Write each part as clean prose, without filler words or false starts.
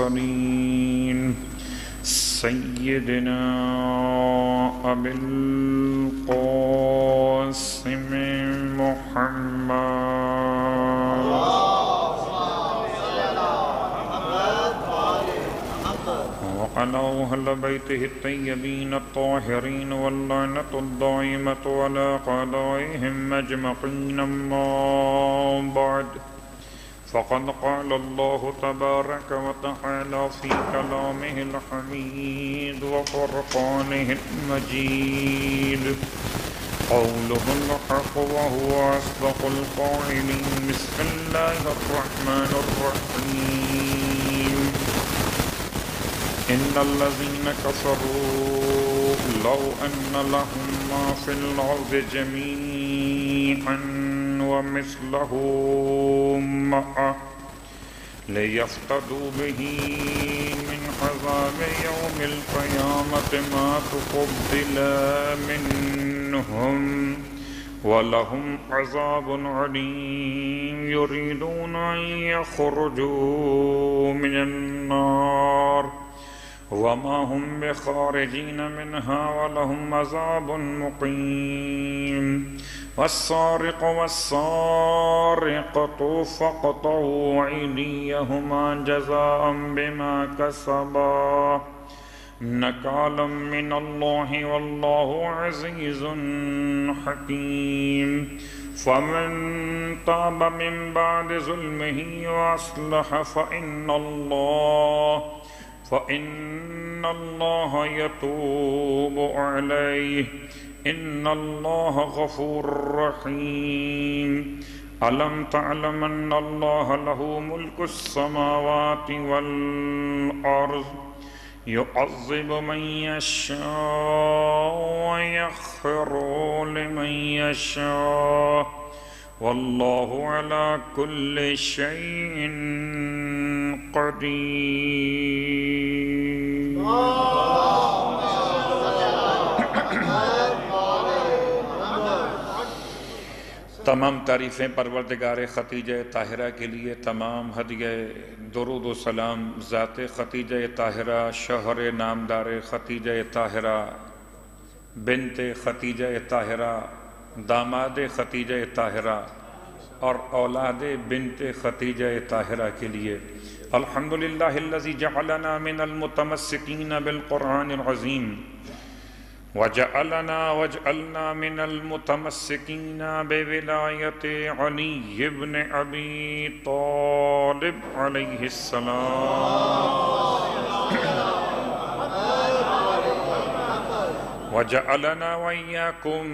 المرسلين سيدنا أبي القاسم محمد وعلى أهل بيته الطيبين الطاهرين واللعنة الدائمة على قضائهم أجمعين. أما بعد، فقد قال الله تبارك وتعالى في كلامه الحميد وفرقانه المجيد: قوله الحق وهو أصدق القائلين. بسم الله الرحمن الرحيم. إن الذين كفروا لو أن لهم ما في الأرض جميعا ومثله معه ليفتدوا به من عذاب يوم القيامة ما تقبل منهم ولهم عذاب عليم. يريدون أن يخرجوا من النار وما هم بخارجين منها ولهم عذاب مقيم. والسارق والسارقة فاقطعوا أيديهما جزاء بما كسبا نكالا من الله والله عزيز حكيم. فمن تاب من بعد ظلمه وأصلح فإن الله يتوب عليه. إن الله غفور رحيم. ألم تعلم أن الله له ملك السماوات والأرض يعذب من يشاء ويغفر لمن يشاء والله على كل شيء قدير. तमाम तारीफ़ें परवरदिगार ख़तीजा ताहिरा के लिए, तमाम हदिया दुरूद व सलाम ज़ात ख़तीजा ताहिरा शोहर नामदार ख़तीजा ताहिरा बिन्त ख़तीजा ताहिरा दामाद ख़तीजा ताहिरा और औलाद बिन्त ख़तीजा ताहिरा के लिए। अल्हम्दुलिल्लाहिल्लज़ी जअलना मिनल मुतमस्सिकीना बिल क़ुरआनिल अज़ीम वजअलना मिनल मुतमस्सिकीना बिविलायति अली इब्न अबी तालिब अलैहिस्सलाम वजअलना वइयाकुम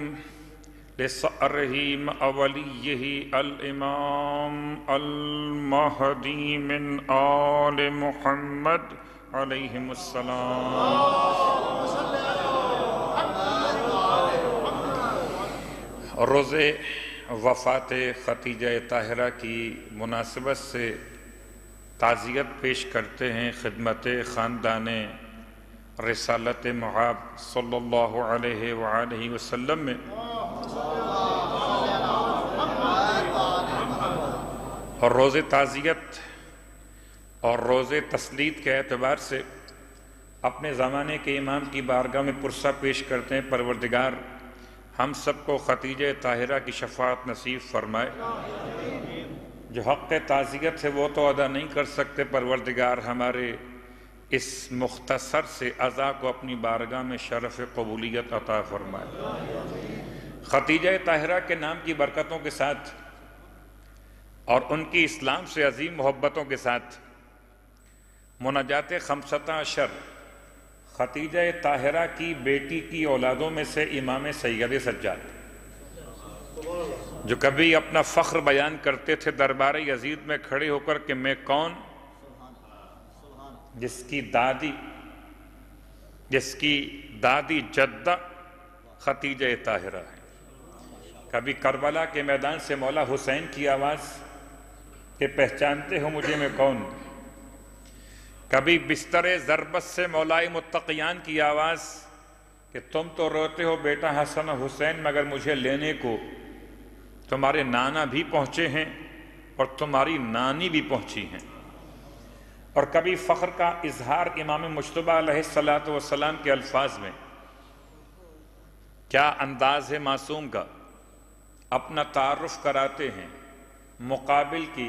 لِسَأْرِهِ مَأْوَلِيِّهِ الْإِمَامِ الْمَهْدِي مِنْ آلِ مُحَمَّدٍ عَلَيْهِمُ السَّلَامُ रोज़े वफ़ात ख़तीजा ताहिरा की मुनासिबत से ताज़ियत पेश करते हैं ख़िदमत ख़ानदान रिसालत महब सल्लल्लाहु अलैहि व आलिहि वसल्लम में, और रोज़े ताज़ियत और रोज़े तस्लीद के एतबार से अपने ज़माने के इमाम की बारगाह में पुरसा पेश करते हैं: परवरदिगार, हम सबको ख़तीजा ताहिरा की शफ़ाअत नसीब फरमाए। जो हक़ ताज़ियत है वो तो अदा नहीं कर सकते, परवरदिगार हमारे इस मुख्तसर से अज़ा को अपनी बारगाह में शरफ़ कबूलियत अता फरमाए। ख़तीजा ताहिरा के नाम की बरकतों के साथ और उनकी इस्लाम से अजीम मोहब्बतों के साथ मुनाजात खमसता अशर ख़तीजा ताहिरा की बेटी की औलादों में से इमाम सैयद सज्जाद, जो कभी अपना फ़ख्र बयान करते थे दरबार यजीद में खड़े होकर कि मैं कौन, जिसकी दादी जद्दा ख़तीजा ताहिरा है। कभी करबला के मैदान से मौला हुसैन की आवाज़ के पहचानते हो मुझे मैं कौन, कभी बिस्तर ज़रबत से मौलाए मुत्तक़ियान की आवाज़ कि तुम तो रोते हो बेटा हसन हुसैन मगर मुझे लेने को तुम्हारे नाना भी पहुँचे हैं और तुम्हारी नानी भी पहुँची हैं। और कभी फ़ख्र का इजहार इमाम मुज्तबा अलैहिस्सलातु वस्सलाम के अल्फाज में। क्या अंदाज है मासूम का, अपना तारुफ कराते हैं, मुकाबिल की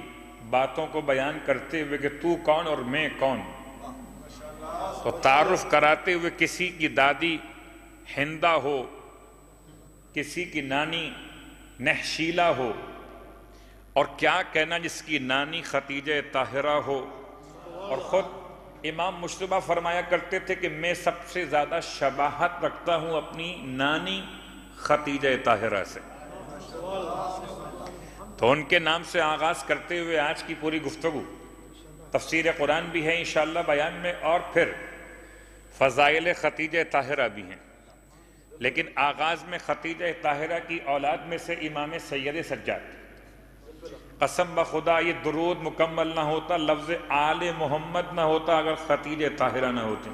बातों को बयान करते हुए कि तू कौन और मैं कौन। तो तारुफ कराते हुए किसी की दादी हिंदा हो, किसी की नानी नहशीला हो, और क्या कहना जिसकी नानी खतीजे ताहिरा हो। और ख़ुद इमाम मुज्तबा फरमाया करते थे कि मैं सबसे ज़्यादा शबाहत रखता हूँ अपनी नानी खतीजे ताहिरा से। तो उनके नाम से आगाज़ करते हुए आज की पूरी गुफ्तगू, तफसीर कुरान भी है इंशाअल्लाह बयान में, और फिर फ़ज़ाइल खतीजे ताहिरा भी हैं। लेकिन आगाज़ में खतीजे ताहिरा की औलाद में से इमाम सैयद सज्जाद, कसम ब खुदा ये दुरूद मुकम्मल ना होता, लफ्ज़ आले मोहम्मद ना होता अगर खतीजे ताहिरा ना होती।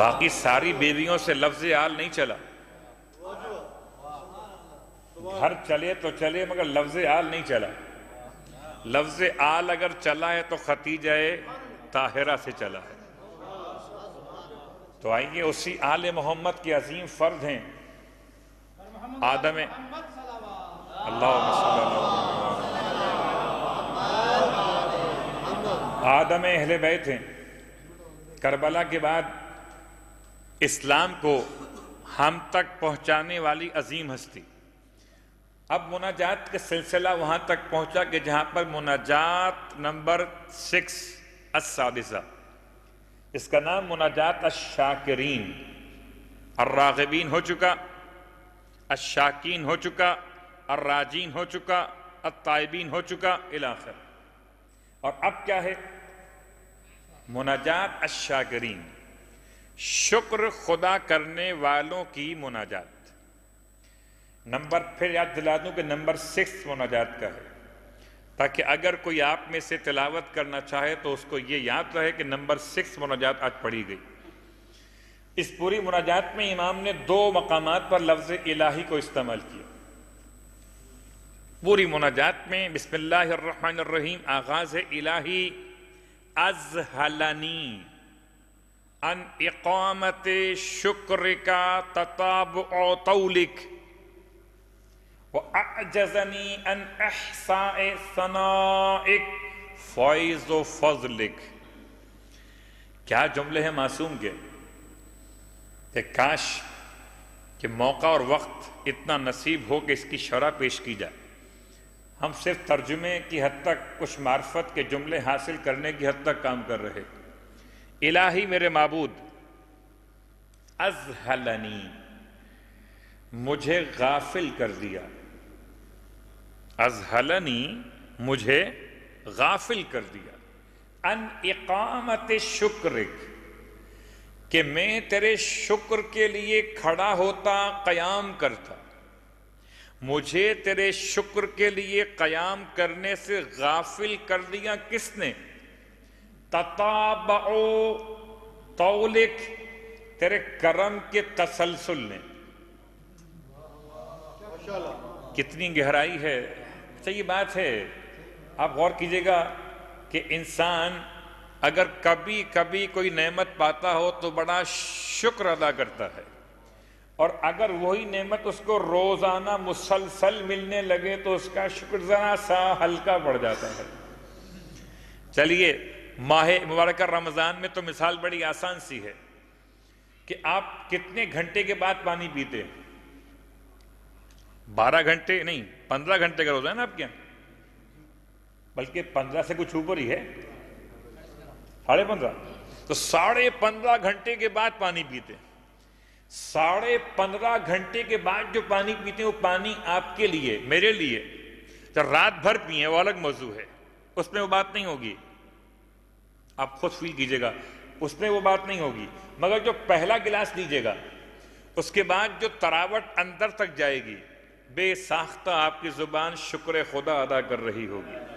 बाकी सारी बेबियों से लफ्ज़ आल नहीं चला, घर चले तो चले मगर लफ्ज़ आल नहीं चला। लफ्ज़ आल अगर चला है तो खतीजा ताहिरा से चला है। तो आइए उसी आल मोहम्मद के अजीम फ़र्द हैं आदम अल्लाह आदम अहले बैत हैं। करबला के बाद इस्लाम को हम तक पहुँचाने वाली अजीम हस्ती। अब मुनाजात के सिलसिला वहाँ तक पहुँचा कि जहाँ पर मुनाजात नंबर 6 असादिसा, इसका नाम मुनाजात अशाकिरीन अर्राग़िबीन हो चुका, अशाकीन हो चुका, अर्राजीन हो चुका, अत्ताइबीन हो चुका इलाखर। और अब क्या है मुनाजात अशाकिरीन, शुक्र खुदा करने वालों की मुनाजात। नंबर फिर याद दिला दूँ कि नंबर 6 मुनाजात का है, ताकि अगर कोई आप में से तिलावत करना चाहे तो उसको ये याद रहे कि नंबर 6 मुनाजात आज पढ़ी गई। इस पूरी मुनाजात में इमाम ने 2 मकामात पर लफ्ज़ इलाही को इस्तेमाल किया। पूरी मुनाजात में बिस्मिल्लाहिर्रहमानिर्रहीम आगाज़ है इलाही अज़हलनी अन इक़ामते शुक्रिका तताबुअ तौलिक अजजनी अन अहसाए सनाइक फौज व फजलिक। क्या जुमले हैं मासूम के, काश कि मौका और वक्त इतना नसीब हो कि इसकी शरह पेश की जाए। हम सिर्फ तर्जुमे की हद तक, कुछ मार्फत के जुमले हासिल करने की हद तक काम कर रहे। इलाही मेरे माबूद अज़हलनी, मुझे गाफिल कर दिया। अज़हलनी मुझे गाफिल कर दिया अन इक़ामत शुक्रिक, कि मैं तेरे शुक्र के लिए खड़ा होता, क़याम करता। मुझे तेरे शुक्र के लिए क़याम करने से गाफिल कर दिया। किसने? तताबओ तौलिक, तेरे करम के तसलसुल ने। कितनी गहराई है। अच्छा ये बात है, आप गौर कीजिएगा कि इंसान अगर कभी कभी कोई नेमत पाता हो तो बड़ा शुक्र अदा करता है, और अगर वही नेमत उसको रोज़ाना मुसलसल मिलने लगे तो उसका शुक्र ज़रा सा हल्का बढ़ जाता है। चलिए माह मुबारक रमज़ान में तो मिसाल बड़ी आसान सी है कि आप कितने घंटे के बाद पानी पीते हैं? 12 घंटे नहीं, 15 घंटे का रोजा है ना आपके यहाँ, बल्कि 15 से कुछ ऊपर ही है, 15.5। तो 15.5 घंटे के बाद पानी पीते, 15.5 घंटे के बाद जो पानी पीते हैं वो पानी आपके लिए, मेरे लिए। तो रात भर पिए वो अलग मौजू है, उसमें वो बात नहीं होगी, आप खुद फील कीजिएगा, उसमें वो बात नहीं होगी। मगर जो पहला गिलास लीजिएगा उसके बाद जो तरावट अंदर तक जाएगी, बेसाख्ता आपकी जुबान शुक्र खुदा अदा कर रही होगी।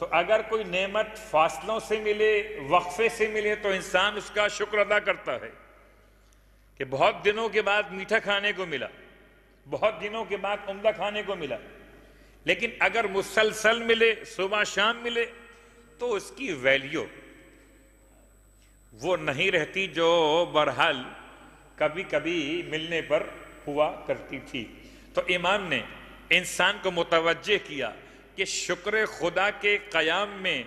तो अगर कोई नेमत फासलों से मिले, वक्फे से मिले, तो इंसान उसका शुक्र अदा करता है कि बहुत दिनों के बाद मीठा खाने को मिला, बहुत दिनों के बाद उम्दा खाने को मिला। लेकिन अगर मुसलसल मिले, सुबह शाम मिले, तो उसकी वैल्यू वो नहीं रहती जो बहरहाल कभी कभी मिलने पर हुआ करती थी। तो इमाम ने इंसान को मुतवज्जे किया कि शुक्र खुदा के क़याम में,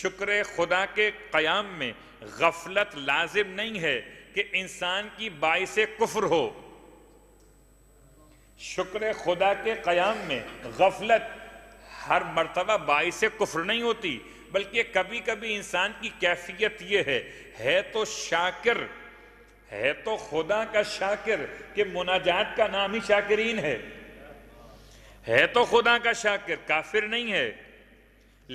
शुक्र खुदा के क़याम में गफलत लाजिम नहीं है कि इंसान की बाइसे कुफ्र हो। शुक्र खुदा के क़याम में गफलत हर मर्तबा बाइसे कुफ्र नहीं होती, बल्कि कभी कभी इंसान की कैफियत ये है तो शाकिर, है तो खुदा का शाकिर कि मुनाजात का नाम ही शाकिरीन है तो खुदा का शाकिर, काफिर नहीं है,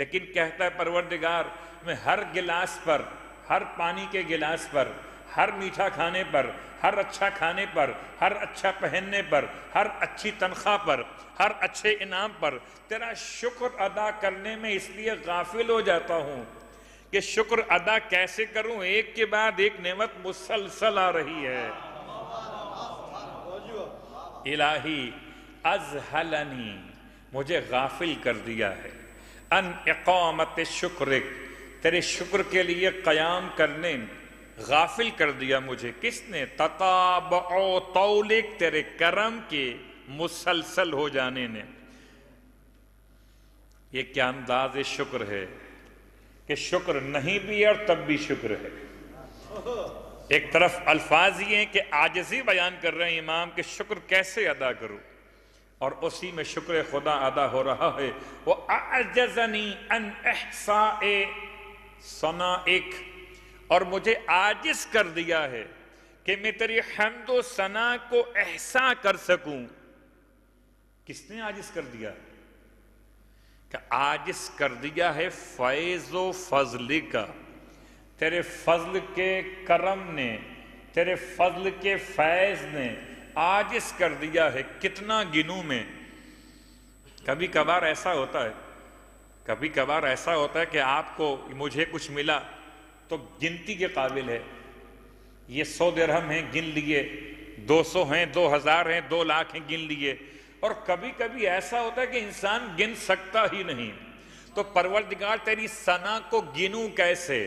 लेकिन कहता है परवरदिगार मैं हर गिलास पर, हर पानी के गिलास पर, हर मीठा खाने पर, हर अच्छा खाने पर, हर अच्छा पहनने पर, हर अच्छी तनख्वाह पर, हर अच्छे इनाम पर तेरा शुक्र अदा करने में इसलिए गाफिल हो जाता हूँ कि शुक्र अदा कैसे करूँ, एक के बाद एक नेमत मुसलसल आ रही है। इलाही अज़हलनी, मुझे गाफिल कर दिया है, अन इक़ामत शुक्र, तेरे शुक्र के लिए क़याम करने गाफिल कर दिया मुझे। किसने? तताबओ तौलिक, तेरे करम के मुसलसल हो जाने ने। ये क्या अंदाज़ शुक्र है कि शुक्र नहीं भी है और तब भी शुक्र है। एक तरफ अल्फाज ये हैं कि आजिज़ी बयान कर रहे हैं इमाम कि शुक्र कैसे अदा करूं, और उसी में शुक्र खुदा अदा हो रहा है। वो आजज़नी अन इहसाए सनाइक, और मुझे आजिज कर दिया है कि मैं तेरी हम्दो सना को एहसा कर सकूं। किसने आजिज कर दिया? कि आजिज कर दिया है फैज़ो फजल का, तेरे फजल के करम ने, तेरे फजल के फैज़ ने आजिज कर दिया है। कितना गिनूं में। कभी कभार ऐसा होता है, कभी कभार ऐसा होता है कि आपको मुझे कुछ मिला तो गिनती के काबिल है, ये 100 दिरहम हैं गिन लिए, 200 हैं, 2000 हैं, 2 लाख हैं गिन लिए। और कभी कभी ऐसा होता है कि इंसान गिन सकता ही नहीं। तो परवरदिगार तेरी सना को गिनूं कैसे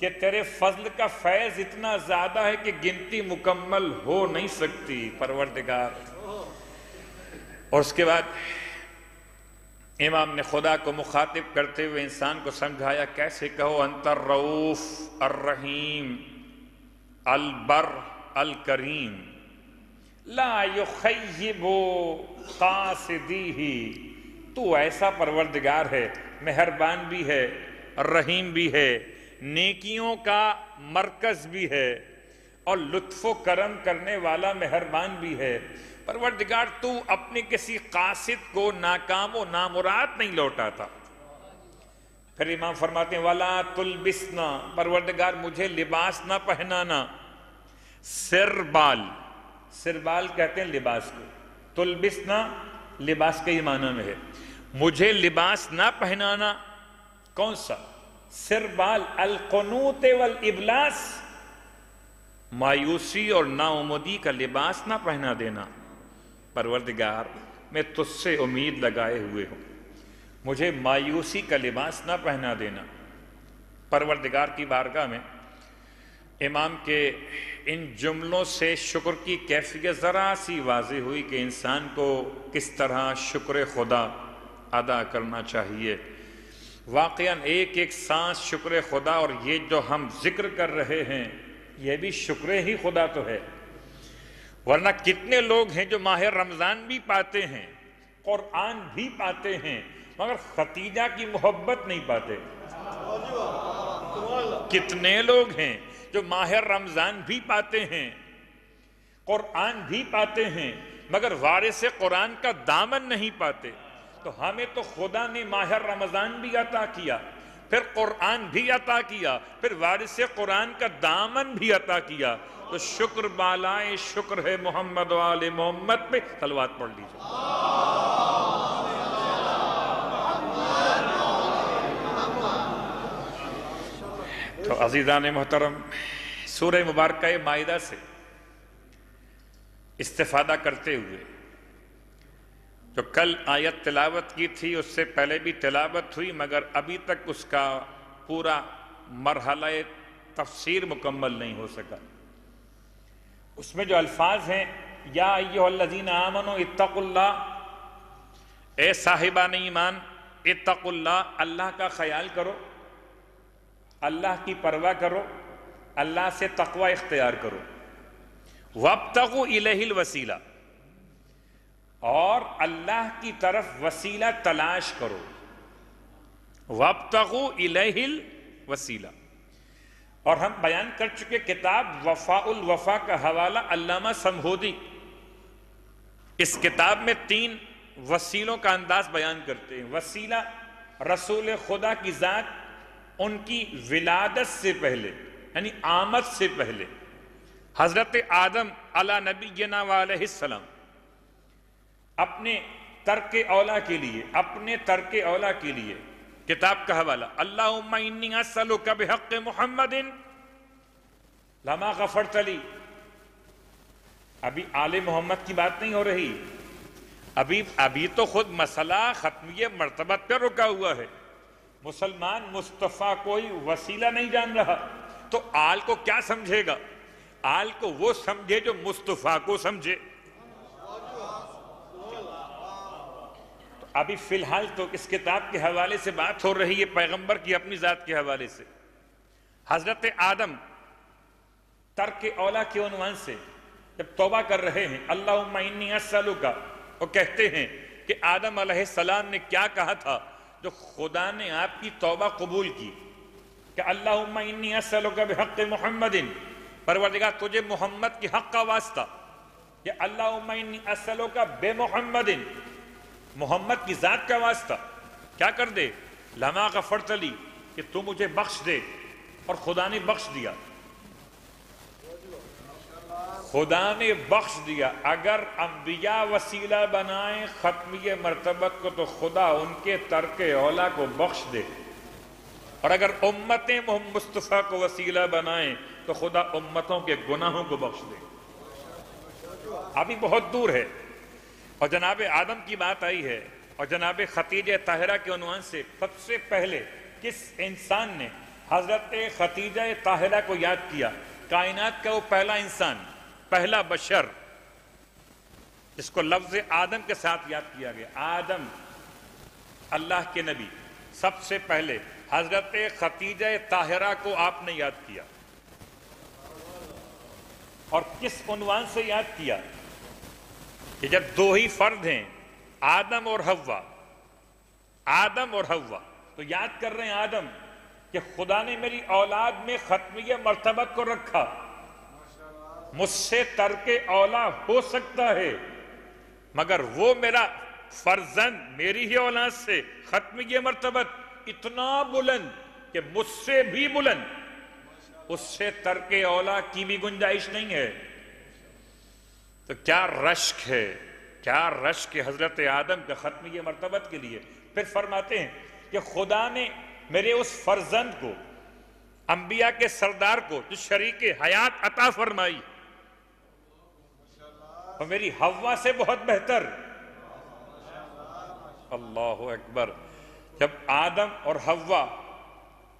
कि तेरे फजल का फैज़ इतना ज्यादा है कि गिनती मुकम्मल हो नहीं सकती परवरदिगार। और उसके बाद इमाम ने खुदा को मुखातिब करते हुए इंसान को समझाया कैसे कहो, अंतर रऊफ अर्रहीम अलबर अलकरीम ला युखय्यिबु कासिदीही, तू ऐसा परवरदिगार है, मेहरबान भी है, रहीम भी है, नेकियों का मरकज भी है और लुत्फ़ो करम करने वाला मेहरबान भी है। परवरदिगार तू अपने किसी कासिद को नाकाम व नामुराद नहीं लौटाता। फिर इमाम फरमाते हैं वाला तुलबिसना, परवरदिगार मुझे लिबास ना पहनाना, सिरबाल, सिरबाल कहते हैं लिबास को, तुलबिसना लिबास के ही माना में है, मुझे लिबास ना पहनाना। कौन सा सिरबाल? अलकुनूत वल इबलास, मायूसी और नाउमदी का लिबास ना पहना देना। परवरदिगार मैं तुझसे उम्मीद लगाए हुए हूँ, मुझे मायूसी का लिबास ना पहना देना। परवरदिगार की बारगाह में इमाम के इन जुमलों से शुक्र की कैफियत ज़रा सी वाज़े हुई कि इंसान को किस तरह शुक्र खुदा अदा करना चाहिए। वाक़ियन एक एक सांस शुक्र खुदा, और ये जो हम जिक्र कर रहे हैं ये भी शुक्र ही खुदा तो है, वरना कितने लोग हैं जो माह रमज़ान भी पाते हैं, कुरान भी पाते हैं, मगर खतीजा की मोहब्बत नहीं पाते। कितने लोग हैं जो माह रमज़ान भी पाते हैं, कुरान भी पाते हैं, मगर वारिस कुरान का दामन नहीं पाते। तो हमें तो खुदा ने माह रमज़ान भी अता किया, फिर कुरान भी अता किया, फिर वारिस कुरान का दामन भी अता किया। तो शुक्र बालाए शुक्र है मोहम्मद वाले मोहम्मद पे सलवात पढ़ लीजिए। तो अजीज़ान मोहतरम, सूरह मुबारक माइदा से इस्तिफादा करते हुए जो कल आयत तिलावत की थी उससे पहले भी तिलावत हुई मगर अभी तक उसका पूरा मरहला तफसीर मुकम्मल नहीं हो सका। उसमें जो अल्फाज हैं या अय्युहल्लज़ीन आमनू इत्तक़ुल्लाह, ए साहिबान ईमान इत्तक़ुल्लाह, अल्लाह का ख्याल करो, अल्लाह की परवाह करो, अल्लाह से तक़वा इख्तियार करो, वब्तग़ू इलैहिल वसीला, और अल्लाह की तरफ वसीला तलाश करो, वब्तग़ू इलैहिल वसीला। और हम बयान कर चुके किताब वफ़ाउल वफ़ा का हवाला अल्लामा समहोदी इस किताब में तीन वसीलों का अंदाज बयान करते हैं। वसीला रसूल खुदा की ज़ात उनकी विलादत से पहले यानी आमद से पहले हज़रत आदम अला नबीना वालहिस्सलाम अपने तर्क औला के लिए किताब का हवाला अल्लाहुम्मा इन्नी असअलुका बिहक़्क़ि मुहम्मदिन लमा ग़फ़रत ली। अभी आले मोहम्मद की बात नहीं हो रही, अभी तो खुद मसला ख़त्मिये मर्तबत पर रुका हुआ है। मुसलमान मुस्तफ़ा कोई वसीला नहीं जान रहा तो आल को क्या समझेगा? आल को वो समझे जो मुस्तफ़ा को समझे। अभी फिलहाल तो इस किताब के हवाले से बात हो रही है पैगंबर की अपनी ज़ात के हवाले से। हज़रत आदम तर्क औला के उन्वान से जब तौबा कर रहे हैं अल्लाहुम्मा इन्नी अस्अलुका, वो कहते हैं कि आदम अलैहिस्सलाम ने क्या कहा था जो खुदा ने आपकी तौबा कबूल की कि अल्लाहुम्मा इन्नी अस्अलुका बिहक़्क़ि मुहम्मदिन, परवरदिगार तुझे मोहम्मद के हक़ का वास्ता, या अल्लाहुम्मा इन्नी अस्अलुका बे मुहम्मदिन, मोहम्मद की ज़ात का वास्ता, क्या कर दे, लमा ग़फ़रतली, कि तू मुझे बख्श दे। और खुदा ने बख्श दिया, खुदा ने बख्श दिया। अगर अम्बिया वसीला बनाएं ख़त्मिय मरतबत को तो खुदा उनके तर्क औला को बख्श दे, और अगर उम्मतें मुस्तफ़ा को वसीला बनाएं तो खुदा उम्मतों के गुनाहों को बख्श दे। अभी बहुत दूर है। और जनाब आदम की बात आई है और जनाब खतीजा ताहिरा के उन्वान से सबसे पहले किस इंसान ने हज़रत खतीजा ताहिरा को याद किया? कायनात का वो पहला इंसान, पहला बशर जिसको लफ्ज़ आदम के साथ याद किया गया। आदम अल्लाह के नबी, सबसे पहले हज़रत खतीजा ताहिरा को आपने याद किया। और किस उन्वान से याद किया कि जब दो ही फर्द हैं आदम और हव्वा, आदम और हव्वा, तो याद कर रहे हैं आदम कि खुदा ने मेरी औलाद में खत्मिय मर्तबत को रखा, मुझसे तरके औला हो सकता है मगर वो मेरा फर्जंद मेरी ही औलाद से खत्मिय मर्तबत इतना बुलंद कि मुझसे भी बुलंद, उससे तरके औला की भी गुंजाइश नहीं है। तो क्या रश्क है, क्या रश्क है हज़रत आदम का ख़त्मिय मरतबत के लिए। फिर फरमाते हैं कि खुदा ने मेरे उस फर्जंद को, अम्बिया के सरदार को, जो शरीक हयात अता फरमाई, और मेरी हव्वा से बहुत बेहतर। अल्लाह अकबर। जब आदम और हव्वा,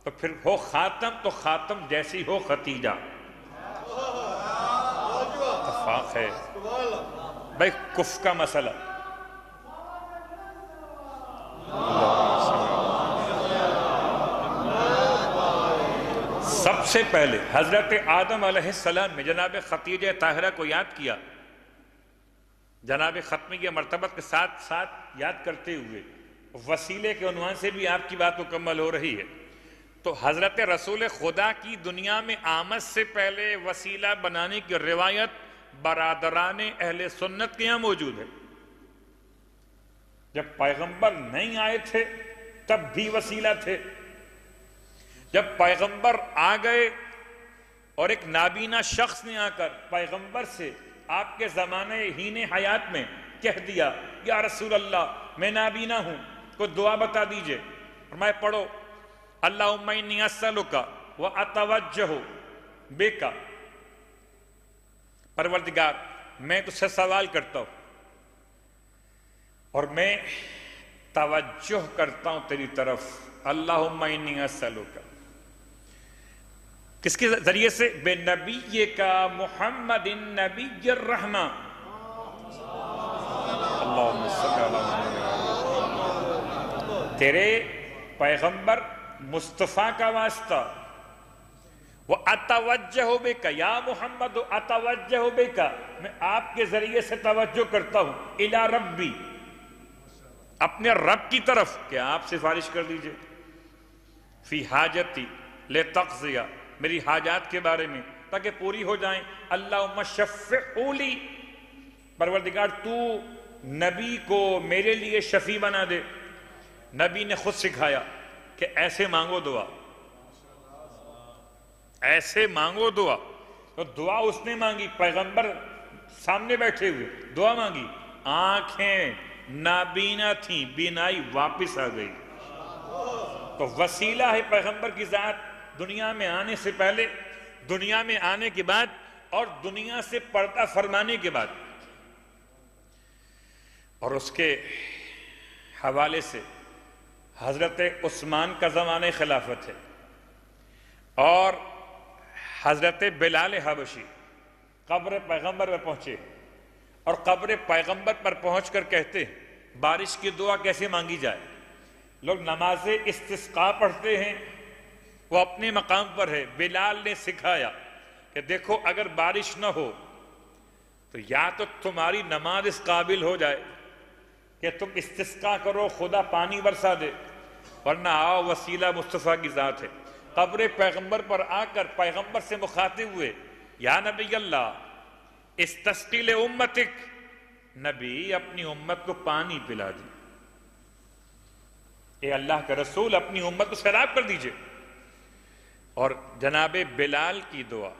तो फिर हो खातम, तो खातम जैसी हो खतीजा। फाक है भाई कुफ का मसला, सबसे पहले हजरत आदम अलैहिस्सलाम ने जनाब खतीजा ताहिरा को याद किया, जनाब खत्मी के मरतबत के साथ साथ याद करते हुए वसीले के उन्वान से भी आपकी बात मुकम्मल हो रही है। तो हजरत रसूल खुदा की दुनिया में आमद से पहले वसीला बनाने की रिवायत बरादराने अहले सुन्नत के यहां मौजूद है। जब पैगंबर नहीं आए थे तब भी वसीला थे, जब पैगंबर आ गए और एक नाबीना शख्स ने आकर पैगंबर से आपके जमाने हीने हयात में कह दिया या रसूल अल्लाह मैं नाबीना हूं, को दुआ बता दीजिए। फरमाए पढ़ो अल्लाहुम्मा इन्नी अस्अलुका व अतवज्जहु बिका, परवरदिगार मैं तुझसे सवाल करता हूं और मैं तवज्जोह करता हूं तेरी तरफ, अल्लाहुम्मा इन्नी अस्अलुका, किसके जरिए से, बेनबी का मोहम्मद इन नबी रहमा, तेरे पैगंबर मुस्तफ़ा का वास्ता, वो अतवज्जह बिका या मोहम्मद, अतवज्जह बिका, मैं आपके जरिए से तवज्जो करता हूं, इला रब्बी, अपने रब की तरफ, क्या आप सिफारिश कर दीजिए, फी हाजती ले तक़ज़िया, मेरी हाजात के बारे में, ताकि पूरी हो जाएं, अल्लाहुम्मा शफ़िउली, परवरदिगार तू नबी को मेरे लिए शफी बना दे। नबी ने खुद सिखाया कि ऐसे मांगो दुआ, ऐसे मांगो दुआ, तो दुआ उसने मांगी, पैगंबर सामने बैठे हुए दुआ मांगी, आंखें नाबीना थीं, बीनाई वापस आ गई। तो वसीला है पैगंबर की जात, दुनिया में आने से पहले, दुनिया में आने के बाद, और दुनिया से पर्दा फरमाने के बाद। और उसके हवाले से हजरत उस्मान का ज़माने खिलाफत है और हजरत बिलाल हबशी कब्र पैगंबर पर पहुंचे और कब्र पैगंबर पर पहुंचकर कहते हैं बारिश की दुआ कैसे मांगी जाए। लोग नमाज इस्तिस्का पढ़ते हैं, वो अपने मकाम पर है। बिलाल ने सिखाया कि देखो अगर बारिश न हो तो या तो तुम्हारी नमाज इस काबिल हो जाए कि तुम इस्तिस्का करो, खुदा पानी बरसा दे, वरना आओ वसीला मुस्तफ़ा की ज़ात है। कब्र पैगंबर पर आकर पैगंबर से मुखातिब हुए, या नबी अल्लाह इस्तस्कील उम्मतिक, नबी अपनी उम्मत को पानी पिला दी, ए अल्लाह के रसूल अपनी उम्मत को शराब कर दीजिए। और जनाब बिलाल की दुआ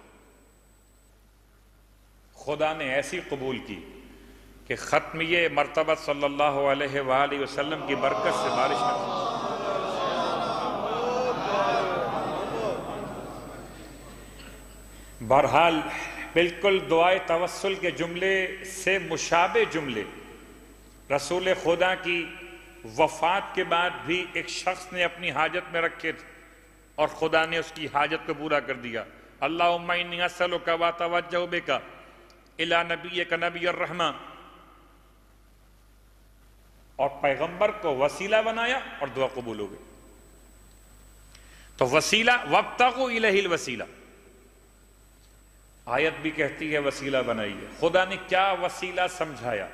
खुदा ने ऐसी कबूल की कि ख़त्मिये मरतबत सल्लल्लाहु अलैहि वसल्लम की बरकत से बारिश न हुई। बहरहाल बिल्कुल दुआए तवस्सुल के जुमले से मुशाबे जुमले रसूल खुदा की वफात के बाद भी एक शख्स ने अपनी हाजत में रखे थे और खुदा ने उसकी हाजत को पूरा कर दिया। अल्लाहुम्मा इन्नी अस्अलुका व अतवज्जहु बिका इला नबिय्यिका नबिय्युर रहमा, और पैगंबर को वसीला बनाया और दुआ कबूल हो गई। तो वसीला वब्तगू इलैहिल वसीला, आयत भी कहती है वसीला बनाइए। खुदा ने क्या वसीला समझाया,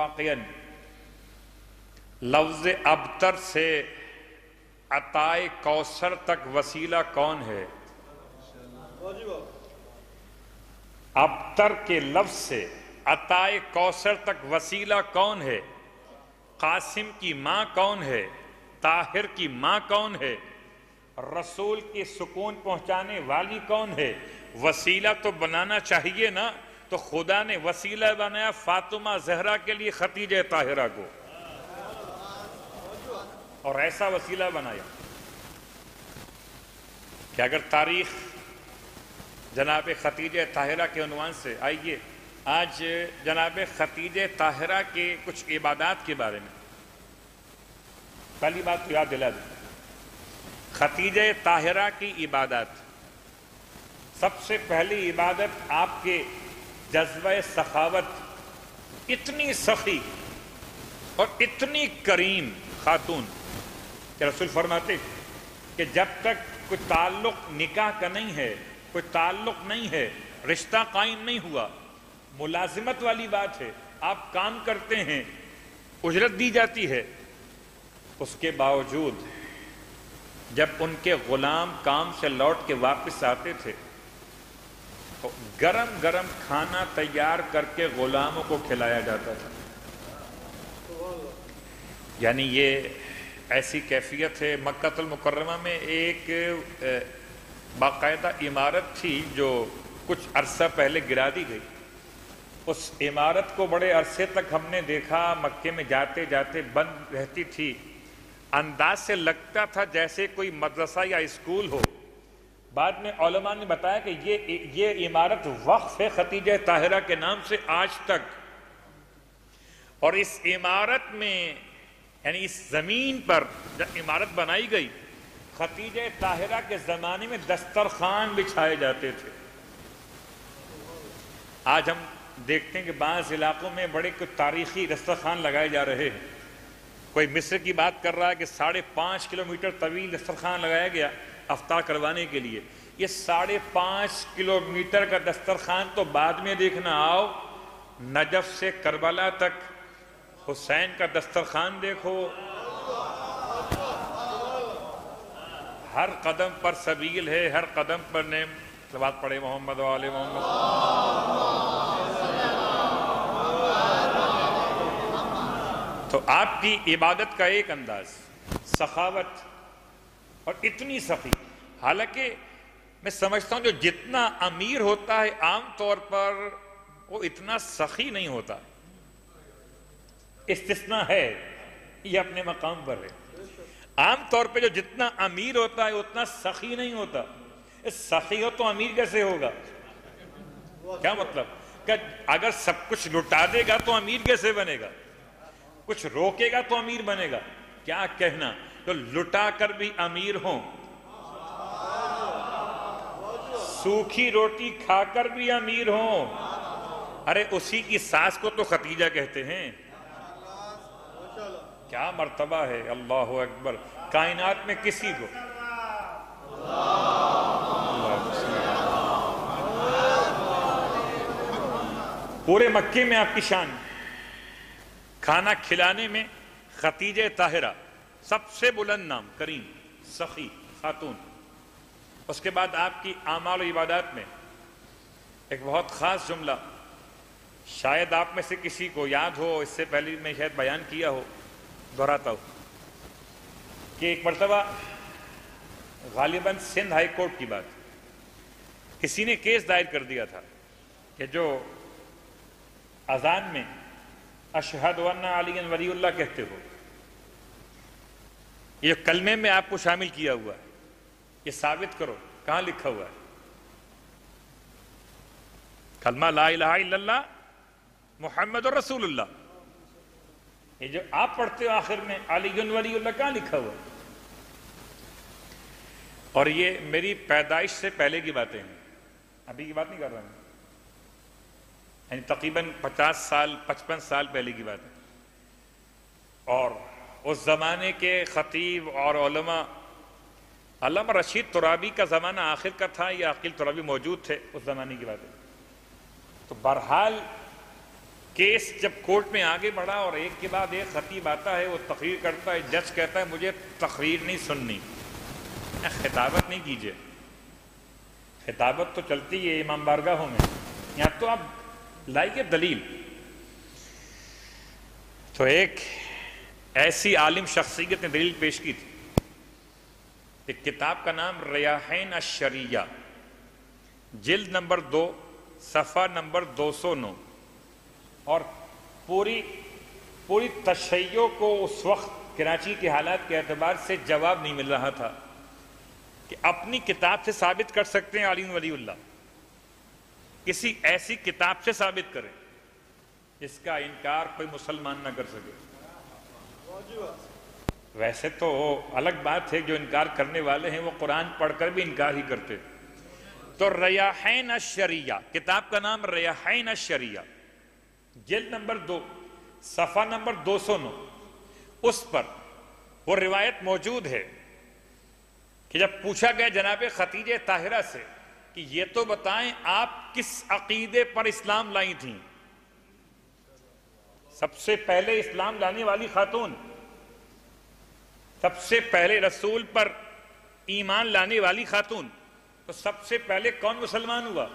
वाकयन लफ्ज अबतर से अताए कौसर तक वसीला कौन है। अबतर के लफ्ज से अताए कौसर तक वसीला कौन है, कासिम की माँ कौन है, ताहिर की माँ कौन है, रसूल के सुकून पहुंचाने वाली कौन है। वसीला तो बनाना चाहिए ना, तो खुदा ने वसीला बनाया फातिमा जहरा के लिए खतीजे ताहिरा को, और ऐसा वसीला बनाया कि अगर तारीख जनाब खतीजे ताहिरा के उन्वान से, आइए आज जनाब खतीजे ताहिरा के कुछ इबादात के बारे में, पहली बात तो याद दिला दूँ, खतीजे ताहिरा की इबादत, सबसे पहली इबादत आपके जज्बे सखावत, इतनी सखी और इतनी करीम खातून कि रसूल फरमाते कि जब तक कोई ताल्लुक निकाह का नहीं है, कोई ताल्लुक नहीं है, रिश्ता कायम नहीं हुआ, मुलाजिमत वाली बात है, आप काम करते हैं, उजरत दी जाती है, उसके बावजूद जब उनके गुलाम काम से लौट के वापस आते थे तो गरम गरम खाना तैयार करके गुलामों को खिलाया जाता था। यानी ये ऐसी कैफियत है। मक्कातुल मुकर्रमा में एक बाकायदा इमारत थी जो कुछ अरसा पहले गिरा दी गई। उस इमारत को बड़े अरसे तक हमने देखा, मक्के में जाते जाते बंद रहती थी। अंदाज से लगता था जैसे कोई मदरसा या स्कूल हो। बाद में उलमा ने बताया कि ये इमारत वक्फ है खतीजा ताहिरा के नाम से आज तक। और इस इमारत में यानी इस ज़मीन पर जब इमारत बनाई गई, खतीजे ताहिरा के ज़माने में दस्तरखान बिछाए जाते थे। आज हम देखते हैं कि बाज़ इलाक़ों में बड़े कुछ तारीख़ी दस्तरखान लगाए जा रहे हैं। कोई मिस्र की बात कर रहा है कि 5.5 किलोमीटर तवील दस्तरखान लगाया गया अफ्तार करवाने के लिए। ये 5.5 किलोमीटर का दस्तरखान तो बाद में देखना, आओ नजफ़ से करबला तक हुसैन का दस्तरखान देखो। हर कदम पर सबील है, हर कदम पर ने सलावत पढ़े मोहम्मद वाले मोहम्मद। तो आपकी इबादत का एक अंदाज सखावत और इतनी सखी। हालांकि मैं समझता हूँ जो जितना अमीर होता है आमतौर पर वो इतना सखी नहीं होता, इस्तिस्ना है, ये अपने मकाम पर है। आमतौर पर जो जितना अमीर होता है उतना सखी नहीं होता। सखी हो तो अमीर कैसे होगा? क्या मतलब कि अगर सब कुछ लुटा देगा तो अमीर कैसे बनेगा? कुछ रोकेगा तो अमीर बनेगा। क्या कहना, तो लुटा कर भी अमीर हों, सूखी रोटी खाकर भी अमीर हों। अरे उसी की सास को तो खतीजा कहते हैं। क्या मर्तबा है, अल्लाह अकबर। कायनात में किसी को पूरे मक्के में आपकी शान। खाना खिलाने में खतीजे ताहिरा सबसे बुलंद नाम, करीम, सखी, खातून। उसके बाद आपकी आमाल और इबादत में एक बहुत ख़ास जुमला, शायद आप में से किसी को याद हो, इससे पहले मैं शायद बयान किया हो, दोहराता हूँ कि एक मरतबा गालिबन सिंध हाई कोर्ट की बात, किसी ने केस दायर कर दिया था कि जो अजान में अशहदु अन्ना अली वलीउल्लाह कहते हो, ये कलमे में आपको शामिल किया हुआ है, ये साबित करो कहां लिखा हुआ है। कलमा ला इलाहा इल्लल्लाह मुहम्मदुर रसूलुल्लाह, ये जो आप पढ़ते हो आखिर में अली वलीउल्लाह, कहां लिखा हुआ है? और ये मेरी पैदाइश से पहले की बातें हैं, अभी की बात नहीं कर रहा हूं, यानी तकरीबन 55 साल पहले की बात है। और उस ज़माने के खतीब और उलमा, अल्लामा रशीद तुराबी का ज़माना आखिर का था या अकील तुराबी मौजूद थे, उस ज़माने की बात है। तो बहरहाल केस जब कोर्ट में आगे बढ़ा और एक के बाद एक खतीब आता है, वो तकरीर करता है, जज कहता है मुझे तकरीर नहीं सुननी, खिताबत नहीं कीजिए। खिताबत तो चलती है इमाम बारगाहों में, यहाँ तो आप लाइए दलील। तो एक ऐसी आलिम शख्सियत ने दलील पेश की थी। एक किताब का नाम रियाहैन अश्शरिया, जिल्द नंबर 2, सफ़ा नंबर 209, और पूरी तशय्यो को उस वक्त कराची के हालात के एतबार से जवाब नहीं मिल रहा था कि अपनी किताब से साबित कर सकते हैं अली वलीउल्लाह, किसी ऐसी किताब से साबित करें जिसका इनकार कोई मुसलमान ना कर सके। वैसे तो अलग बात है, जो इनकार करने वाले हैं वो कुरान पढ़कर भी इनकार ही करते। तो रियाहैन अश्शरिया, किताब का नाम रियाहैन अश्शरिया, जिल्द नंबर 2, सफ़ा नंबर 209, उस पर वो रिवायत मौजूद है कि जब पूछा गया जनाब खतीजे ताहिरा से कि ये तो बताएं आप किस अकीदे पर इस्लाम लाई थी, सबसे पहले इस्लाम लाने वाली खातून, सबसे पहले रसूल पर ईमान लाने वाली खातून, तो सबसे पहले कौन मुसलमान हुआ?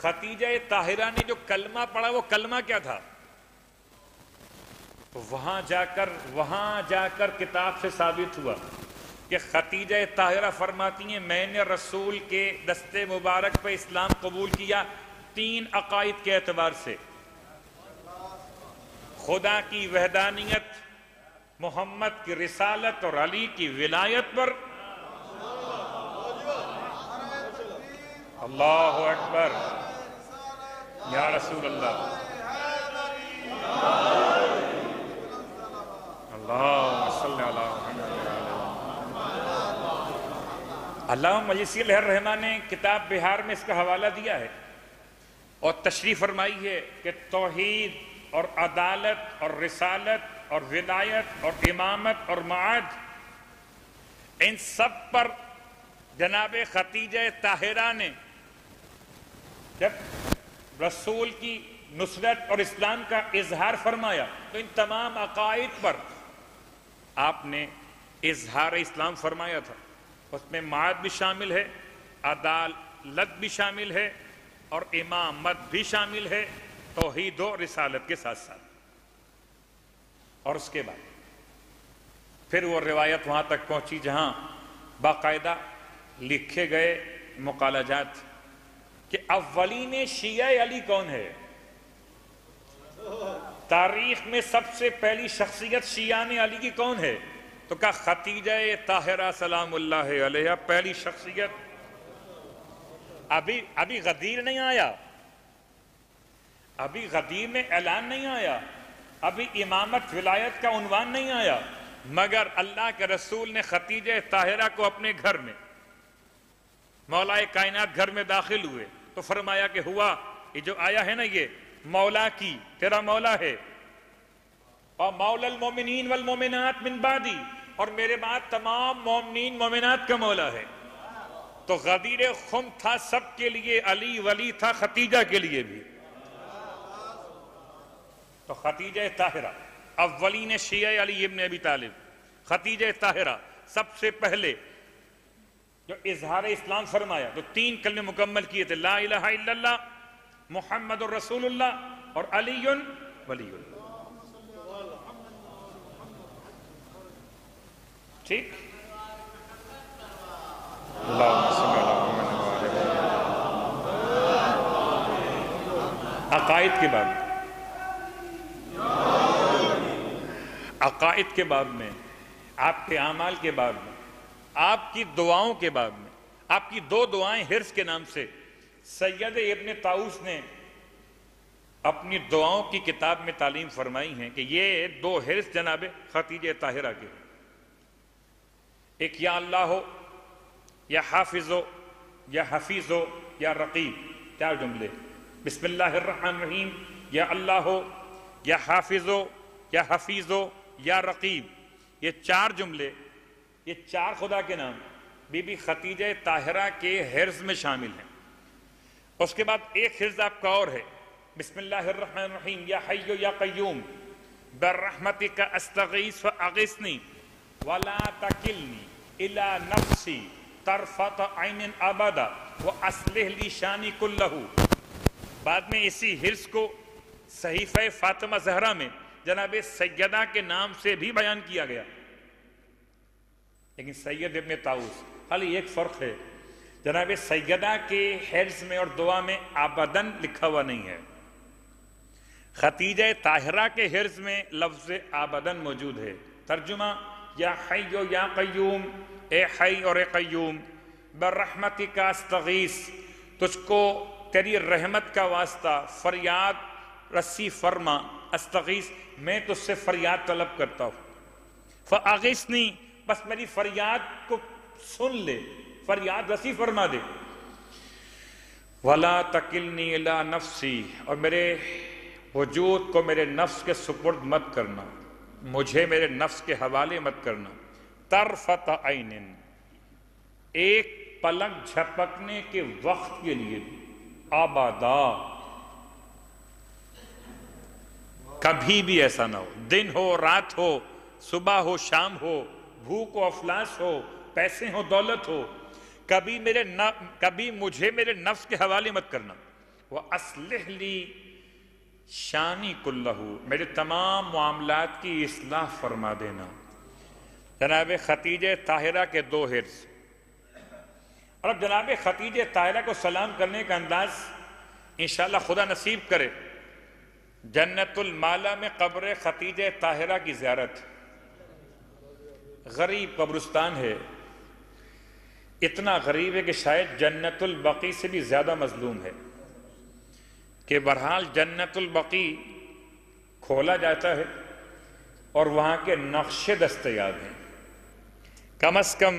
खतीजा ताहिरा ने जो कलमा पढ़ा वो कलमा क्या था? वहां जाकर किताब से साबित हुआ कि खतीजा ताहिरा फरमाती हैं मैंने रसूल के दस्ते मुबारक पर इस्लाम कबूल किया 3 अकायद के एतबार से, खुदा की वहदानियत, मोहम्मद की रिसालत और अली की विलायत पर। अल्लाह हु अकबर, या रसूल अल्लाह। अल्लाह मजीसी लहर रहमान ने किताब बिहार में इसका हवाला दिया है और तशरीफ़ फरमाई है कि तौहीद और अदालत और रिसालत और विलायत और इमामत और माद इन सब पर जनाब खतीजा ताहिरा ने जब रसूल की नुसरत और इस्लाम का इजहार फरमाया तो इन तमाम अकायद पर आपने इजहार इस्लाम फरमाया था। उसमें माद भी शामिल है, अदालत भी शामिल है और इमामत भी शामिल है, तौहीद और रिसालत के साथ साथ। और उसके बाद फिर वो रिवायत वहाँ तक पहुँची जहाँ बाकायदा लिखे गए मुकालजात कि अव्वलीन शिया अली कौन है। तारीख में सबसे पहली शख्सियत शियाने अली की कौन है, तो कहा खतीजा ताहिरा सलामुल्लाह अलैहा पहली शख्सियत। अभी अभी गदीर नहीं आया, अभी गदीर में ऐलान नहीं आया, अभी इमामत विलायत का उन्वान नहीं आया, मगर अल्लाह के रसूल ने खतीजा ताहिरा को अपने घर में मौलाए कायनात घर में दाखिल हुए तो फरमाया कि हुआ ये जो आया है ना ये मौला की तेरा मौला है और मौलल मोमिनीन वल मोमिनात मिन बादी और मेरे बाद तमाम मोमिनीन मोमिनात का मौला है। तो गदीर खुम था सबके लिए, अली वली था खतीजा के लिए भी। तो खतीजा ताहिरा अव्वलीन शिया Ali ibn Abi Talib, Khadija Tahira सबसे पहले जो इजहार इस्लाम फरमाया तो तीन कलमे मुकम्मल किए थे, ला इलाहा इल्लल्लाह मुहम्मदुर रसूलुल्लाह और अलीयुन वलीयुन। ठीक, अकायद के बाब, अकायद के बाब में, आपके आमाल के बाब में, आपकी दुआओं के बाब में, आपकी दो दुआएं हिर्स के नाम से सैयद इब्न ताऊस ने अपनी दुआओं की किताब में तालीम फरमाई है कि ये दो हिर्स जनाबे खतीजे ताहिरा के, एक या अल्लाह हो या हाफिज हो या हफीज हो या रकीब। क्या जुमले, बिस्मिल्लाहिर्रहमानिर्रहीम, या अल्लाह हो या हाफिज हो या हफीज हो या रकीब, ये चार जुमले, ये चार खुदा के नाम बीबी खतीजा ताहिरा के हिर्ज़ में शामिल हैं। उसके बाद एक हिर्ज़ आपका और है, बिस्मिल्लाहिर्रहमानिर्रहीम, या हय्यो या क़य्यूम, बिर्रहमतिका अस्तगीस फ़अग़िस्नी वला तकिलनी इला नफ्सी तरफत आइन अबदा व अस्लिह ली शानी कुल्लहू। बाद में इसी हिर्स को सहीफ़े फातिमा ज़हरा में जनाब सैयदा के नाम से भी बयान किया गया। लेकिन सैयद इब्न ताऊस, खाली एक फ़र्क है, जनाब सैयदा के हिर्स में और दुआ में आबदन लिखा हुआ नहीं है। खतीजा ताहिरा के हिर्स में लफ्ज़ आबदन मौजूद है। तर्जुमा, या हय्यो या क़य्यूम, ए हय और ए क़य्यूम, बर्रहमतिका अस्तगीस, तुझको तेरी रहमत का वास्ता फरियाद रसी फरमा, अस्तगीस मैं तुझसे फरियाद तलब करता हूँ, फ़अग़िस्नी बस मेरी फरियाद को सुन ले, फरियाद रसी फरमा दे, वला तकिलनी इला नफ्सी और मेरे वजूद को मेरे नफ्स के सुपुर्द मत करना, मुझे मेरे नफ्स के हवाले मत करना, तरफत आइनिन एक पलक झपकने के वक्त के लिए भी, आबादा कभी भी ऐसा ना हो, दिन हो रात हो, सुबह हो शाम हो, भूख हो अफलास हो, पैसे हो दौलत हो, कभी मुझे मेरे नफ्स के हवाले मत करना। वह असलहली शानी कुल्लहू मेरे तमाम मामलात की इस्लाह फरमा देना, जनाब खतीजे ताहिरा के दो हिर्स। और अब जनाब खतीजे ताहिरा को सलाम करने का अंदाज इंशाल्लाह खुदा नसीब करे, जन्नतुल माला में कब्र खतीजे ताहिरा की ज़ियारत, गरीब कब्रिस्तान है, इतना गरीब है कि शायद जन्नतुल बक़ी से भी ज़्यादा मज़लूम है कि बहरहाल जन्नतुल बक़ी खोला जाता है और वहाँ के नक्शे दस्तयाब हैं। कम से कम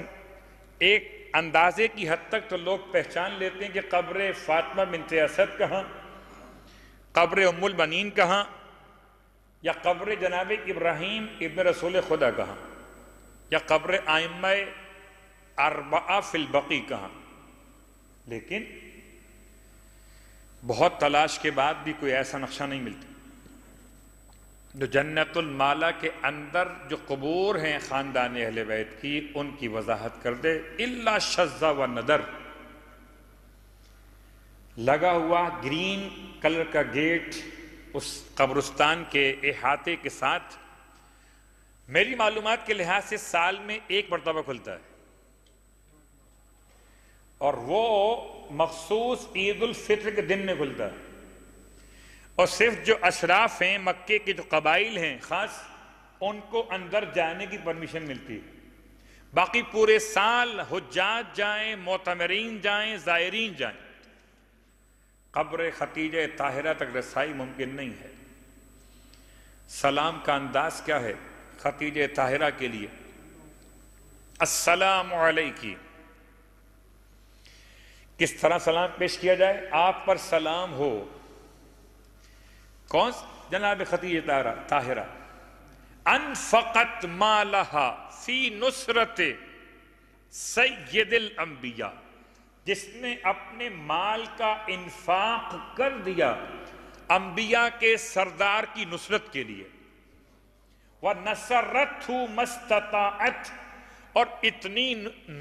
एक अंदाजे की हद तक तो लोग पहचान लेते हैं कि कब्र फातिमा बिन्ते असद कहाँ, कब्र उम्मुल बनीन कहाँ, या कब्र जनाब इब्राहीम इब्न रसूल खुदा कहाँ, या कब्र आइम्मा अरबा फिल बक़ी कहाँ। लेकिन बहुत तलाश के बाद भी कोई ऐसा नक्शा नहीं मिलता। जो जन्नतुल माला के अंदर जो कबूर हैं ख़ानदान अहले बैत की, उनकी वजाहत कर दे। इल्ला शज़्ज़ा व नदर, लगा हुआ ग्रीन कलर का गेट उस कब्रिस्तान के अहाते के साथ मेरी मालूमात के लिहाज से साल में एक मरतबा खुलता है, और वो मखसूस ईद उल फित्र के दिन में खुलता है। और सिर्फ जो अशराफ हैं मक्के के, जो कबाइल हैं ख़ास, उनको अंदर जाने की परमिशन मिलती है। बाकी पूरे साल हुज्जाज जाएँ, मोतमरीन जाएँ, ज़ायरीन जाएँ, कब्र खतीजे ताहिरा तक रसाई मुमकिन नहीं है। सलाम का अंदाज़ क्या है खतीजे ताहिरा के लिए? अस्सलाम वालेकुम, किस तरह सलाम पेश किया जाए? आप पर सलाम हो। कौन? जनाब खतीजे ताहिरा। अनफ़क़त मा लहा फ़ी नुसरत सय्यदिल अंबिया, जिसने अपने माल का इन्फ़ाक़ कर दिया अंबिया के सरदार की नुसरत के लिए। व नसरतहु मस्तताअत, और इतनी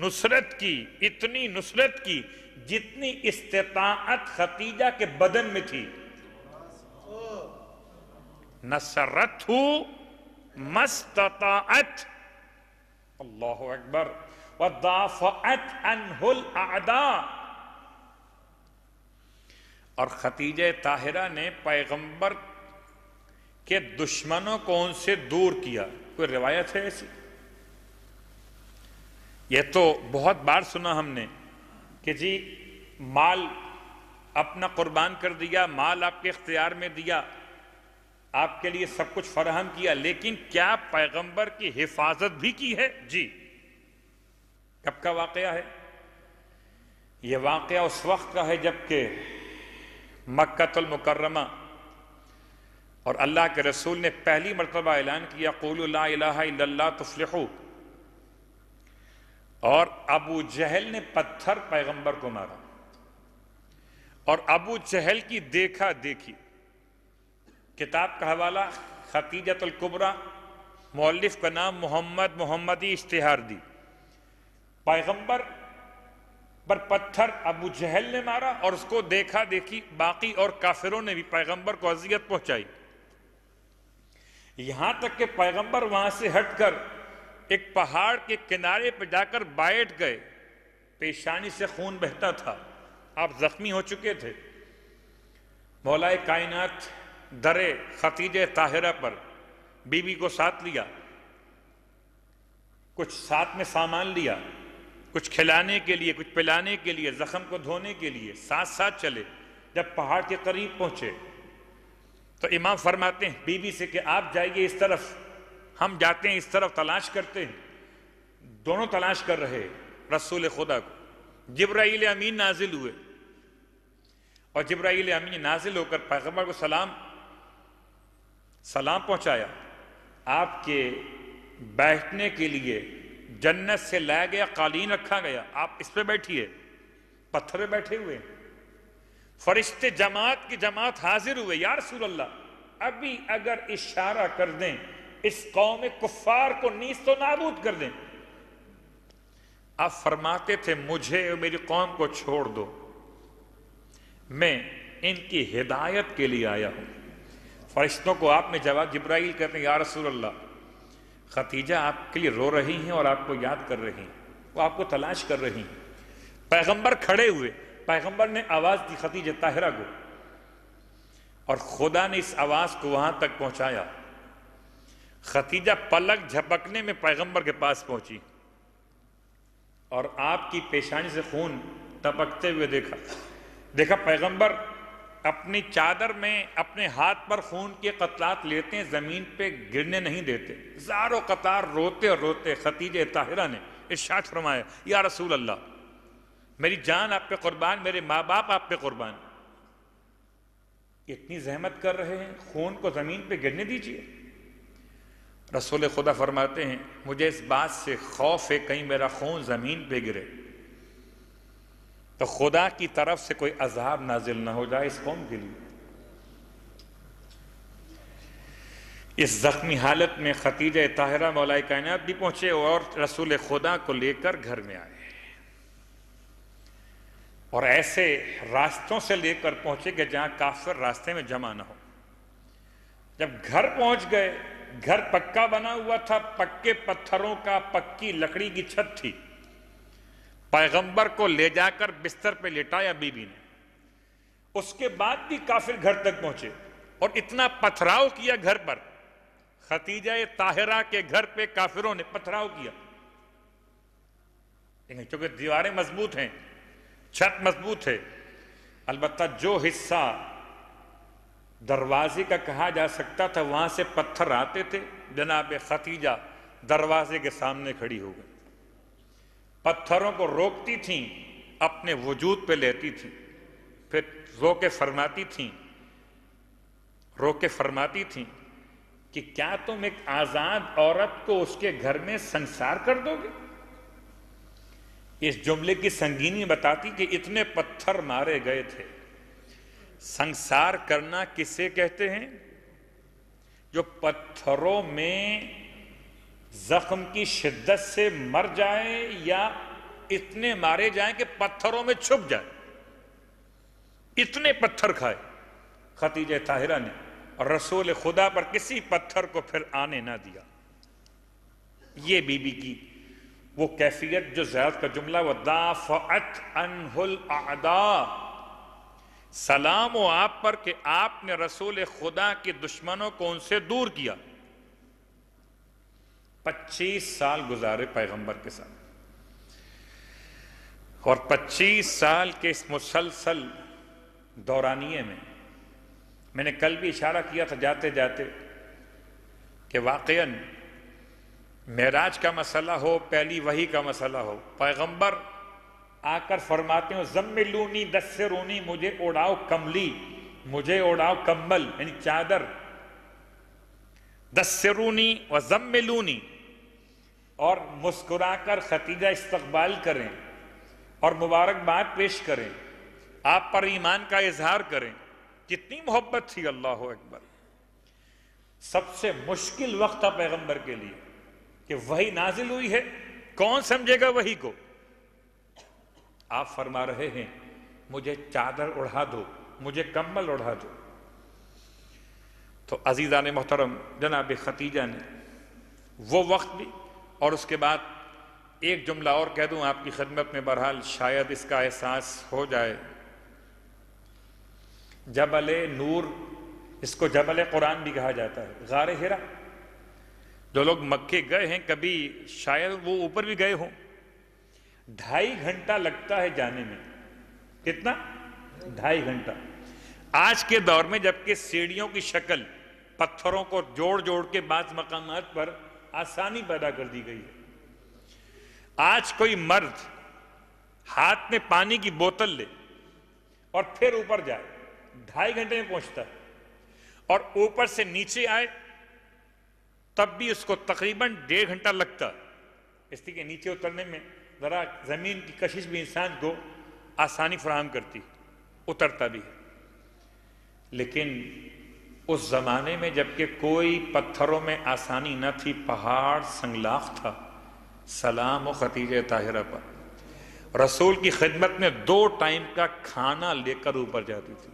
नुसरत की, इतनी नुसरत की जितनी इस्तिताअत खतीजा के बदन में थी। नसरतहु मस्तताअत, अल्लाहु अकबर। वदाफ़अत अनहुल आदा, और खतीजा ताहिरा ने पैगंबर के दुश्मनों को उनसे दूर किया। कोई रिवायत है ऐसी? यह तो बहुत बार सुना हमने कि जी माल अपना कुर्बान कर दिया, माल आपके इख्तियार में दिया, आपके लिए सब कुछ फराहम किया, लेकिन क्या पैगंबर की हिफाजत भी की है? जी। कब का वाक़या है? यह वाक़या उस वक्त का है जबकि मक्कातुल मुकर्रमा और अल्लाह के रसूल ने पहली मरतबा ऐलान किया क़ुलू ला इलाहा इल्लल्लाह तुफ़्लिहू, और अबू जहल ने पत्थर पैगंबर को मारा, और अबू जहल की देखा देखी। किताब का हवाला खतीजतुल कुबरा, मुअल्लिफ का नाम मोहम्मदी इश्तिहारदी। पैगंबर पर पत्थर अबू जहल ने मारा और उसको देखा देखी बाकी और काफिरों ने भी पैगंबर को अजियत पहुंचाई। यहां तक कि पैगंबर वहां से हटकर एक पहाड़ के किनारे पर जाकर बैठ गए। पेशानी से खून बहता था, आप जख्मी हो चुके थे। मौलाए कायनात दरे खतीजे ताहिरा पर बीवी को साथ लिया, कुछ साथ में सामान लिया, कुछ खिलाने के लिए, कुछ पिलाने के लिए, जख्म को धोने के लिए, साथ साथ चले। जब पहाड़ के करीब पहुंचे तो इमाम फरमाते हैं बीवी से कि आप जाइए इस तरफ, हम जाते हैं इस तरफ, तलाश करते हैं। दोनों तलाश कर रहे रसूल खुदा को। जिब्राइल अमीन नाजिल हुए, और जिब्राइल अमीन नाजिल होकर पैगंबर को सलाम पहुंचाया। आपके बैठने के लिए जन्नत से लाया गया कालीन रखा गया, आप इस पे बैठिए। पत्थर पे बैठे हुए फरिश्ते जमात की जमात हाजिर हुए। या रसूल अल्लाह, अभी अगर इशारा कर दें इस कौम कुफ्फार को नीस तो नाबूद कर दें। आप फरमाते थे मुझे और मेरी कौम को छोड़ दो, मैं इनकी हिदायत के लिए आया हूं। फरिश्तों को आपने जवाब, जिब्राइल कहते हैं या रसूल अल्लाह, खतीजा आपके लिए रो रही हैं और आपको याद कर रही हैं, वो आपको तलाश कर रही हैं। पैगंबर खड़े हुए, पैगंबर ने आवाज़ दी खतीजा ताहिरा को, और खुदा ने इस आवाज़ को वहां तक पहुंचाया। खतीजा पलक झपकने में पैगंबर के पास पहुंची, और आपकी पेशानी से खून टपकते हुए देखा पैगंबर अपनी चादर में अपने हाथ पर खून के कतलात लेते हैं, ज़मीन पे गिरने नहीं देते। ज़ारो कतार रोते रोते खतीजे ताहिरा ने इरशाद फरमाया, या रसूल अल्लाह, मेरी जान आप पे कुर्बान, मेरे माँ बाप आप पे कुर्बान, इतनी जहमत कर रहे हैं, खून को ज़मीन पे गिरने दीजिए। रसूल खुदा फरमाते हैं, मुझे इस बात से खौफ है कहीं मेरा खून ज़मीन पे गिरे तो खुदा की तरफ से कोई अज़ाब नाजिल ना हो जाए इस कौम के लिए। इस जख्मी हालत में खतीजा ताहिरा मौलाए कायनात भी पहुंचे और रसूल खुदा को लेकर घर में आए और ऐसे रास्तों से लेकर पहुंचे कि जहां काफिर रास्ते में जमा ना हो। जब घर पहुंच गए, घर पक्का बना हुआ था, पक्के पत्थरों का पक्की लकड़ी की छत थी। पैगंबर को ले जाकर बिस्तर पे लेटाया बीबी ने। उसके बाद भी काफिर घर तक पहुंचे और इतना पथराव किया घर पर, खतीजा ताहिरा के घर पे काफिरों ने पथराव किया, लेकिन क्योंकि दीवारें मजबूत हैं, छत मजबूत है, अलबत्ता जो हिस्सा दरवाजे का कहा जा सकता था वहां से पत्थर आते थे। जनाब खतीजा दरवाजे के सामने खड़ी हो गई, पत्थरों को रोकती थीं, अपने वजूद पे लेती थीं, फिर रो के फरमाती थीं कि क्या तुम एक आज़ाद औरत को उसके घर में संसार कर दोगे। इस जुमले की संगीनी बताती कि इतने पत्थर मारे गए थे। संसार करना किसे कहते हैं? जो पत्थरों में जख्म की शिद्दत से मर जाए या इतने मारे जाए कि पत्थरों में छुप जाए। इतने पत्थर खाए खतीजा ताहिरा ने और रसूल खुदा पर किसी पत्थर को फिर आने ना दिया। ये बीबी की वो कैफियत जो ज़ियारत का जुमला वदाफ़अत अनहुल आदा, सलाम हो आप पर कि आपने रसूल खुदा के दुश्मनों को उनसे दूर किया। 25 साल गुजारे पैगंबर के साथ और 25 साल के इस मुसलसल दौरानिए में मैंने कल भी इशारा किया था जाते जाते कि वाकयन मेराज का मसला हो, पहली वही का मसला हो, पैगंबर आकर फरमाते हो ज़म्मिलूनी दस्सिरूनी, मुझे उड़ाओ कमली, मुझे उड़ाओ कम्बल यानी चादर, दस्सिरूनी व ज़म्मिलूनी, और मुस्कुराकर खतीजा इस्तकबाल करें और मुबारकबाद पेश करें, आप पर ईमान का इजहार करें। कितनी मोहब्बत थी, अल्लाह अकबर। सबसे मुश्किल वक्त था पैगंबर के लिए कि वही नाजिल हुई है, कौन समझेगा वही को। आप फरमा रहे हैं मुझे चादर उड़ा दो, मुझे कम्बल उड़ा दो। तो अजीजा ने मोहतरम जनाब खतीजा ने वो वक्त भी, और उसके बाद एक जुमला और कह दूं आपकी खिदमत में, बहरहाल शायद इसका एहसास हो जाए। जबल नूर, इसको जबल कुरान भी कहा जाता है, गारे हिरा, जो लोग मक्के गए हैं कभी शायद वो ऊपर भी गए हों। 2.5 घंटा लगता है जाने में। कितना? 2.5 घंटा। आज के दौर में जबकि सीढ़ियों की शक्ल पत्थरों को जोड़ जोड़ के बाद मकामात पर आसानी पैदा कर दी गई है। आज कोई मर्द हाथ में पानी की बोतल ले और फिर ऊपर जाए, 2.5 घंटे में पहुंचता है, और ऊपर से नीचे आए तब भी उसको तकरीबन 1.5 घंटा लगता है। इसलिए कि नीचे उतरने में ज़रा ज़मीन की कशिश भी इंसान को आसानी फराहम करती, उतरता भी है। लेकिन उस ज़माने में जबकि कोई पत्थरों में आसानी न थी, पहाड़ संगलाख था। सलाम व खतीजा ताहिरा पर रसूल की खिदमत में 2 टाइम का खाना लेकर ऊपर जाती थी।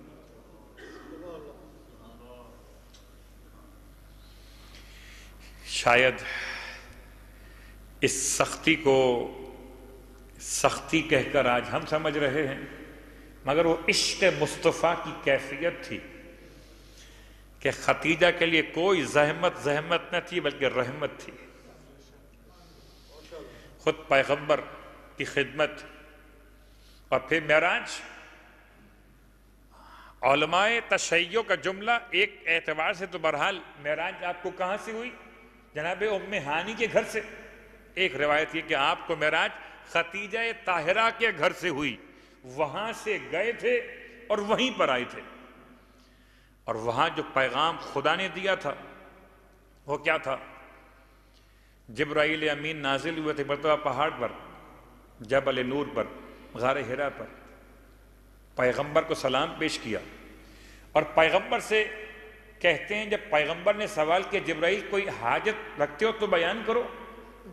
शायद इस सख्ती को सख्ती कहकर आज हम समझ रहे हैं, मगर वो इश्क मुस्तफ़ा की कैफियत थी कि खतीजा के लिए कोई जहमत न थी बल्कि रहमत थी। खुद पैगंबर की खिदमत और फिर मेराज उलमाए तशय्यो का जुमला एक एतबार से तो बहरहाल मेराज आपको कहाँ से हुई? जनाब उम्मे हानी के घर से। एक रिवायत ये कि आपको मेराज खतीजा ताहिरा के घर से हुई, वहाँ से गए थे और वहीं पर आए थे। और वहाँ जो पैगाम खुदा ने दिया था वो क्या था? जिब्राइल अमीन नाजिल हुए थे मरतबा पहाड़ पर, जबल नूर पर, गार हिरा पर। पैगंबर को सलाम पेश किया और पैगंबर से कहते हैं, जब पैगंबर ने सवाल किया जिब्राइल कोई हाजत रखते हो तो बयान करो।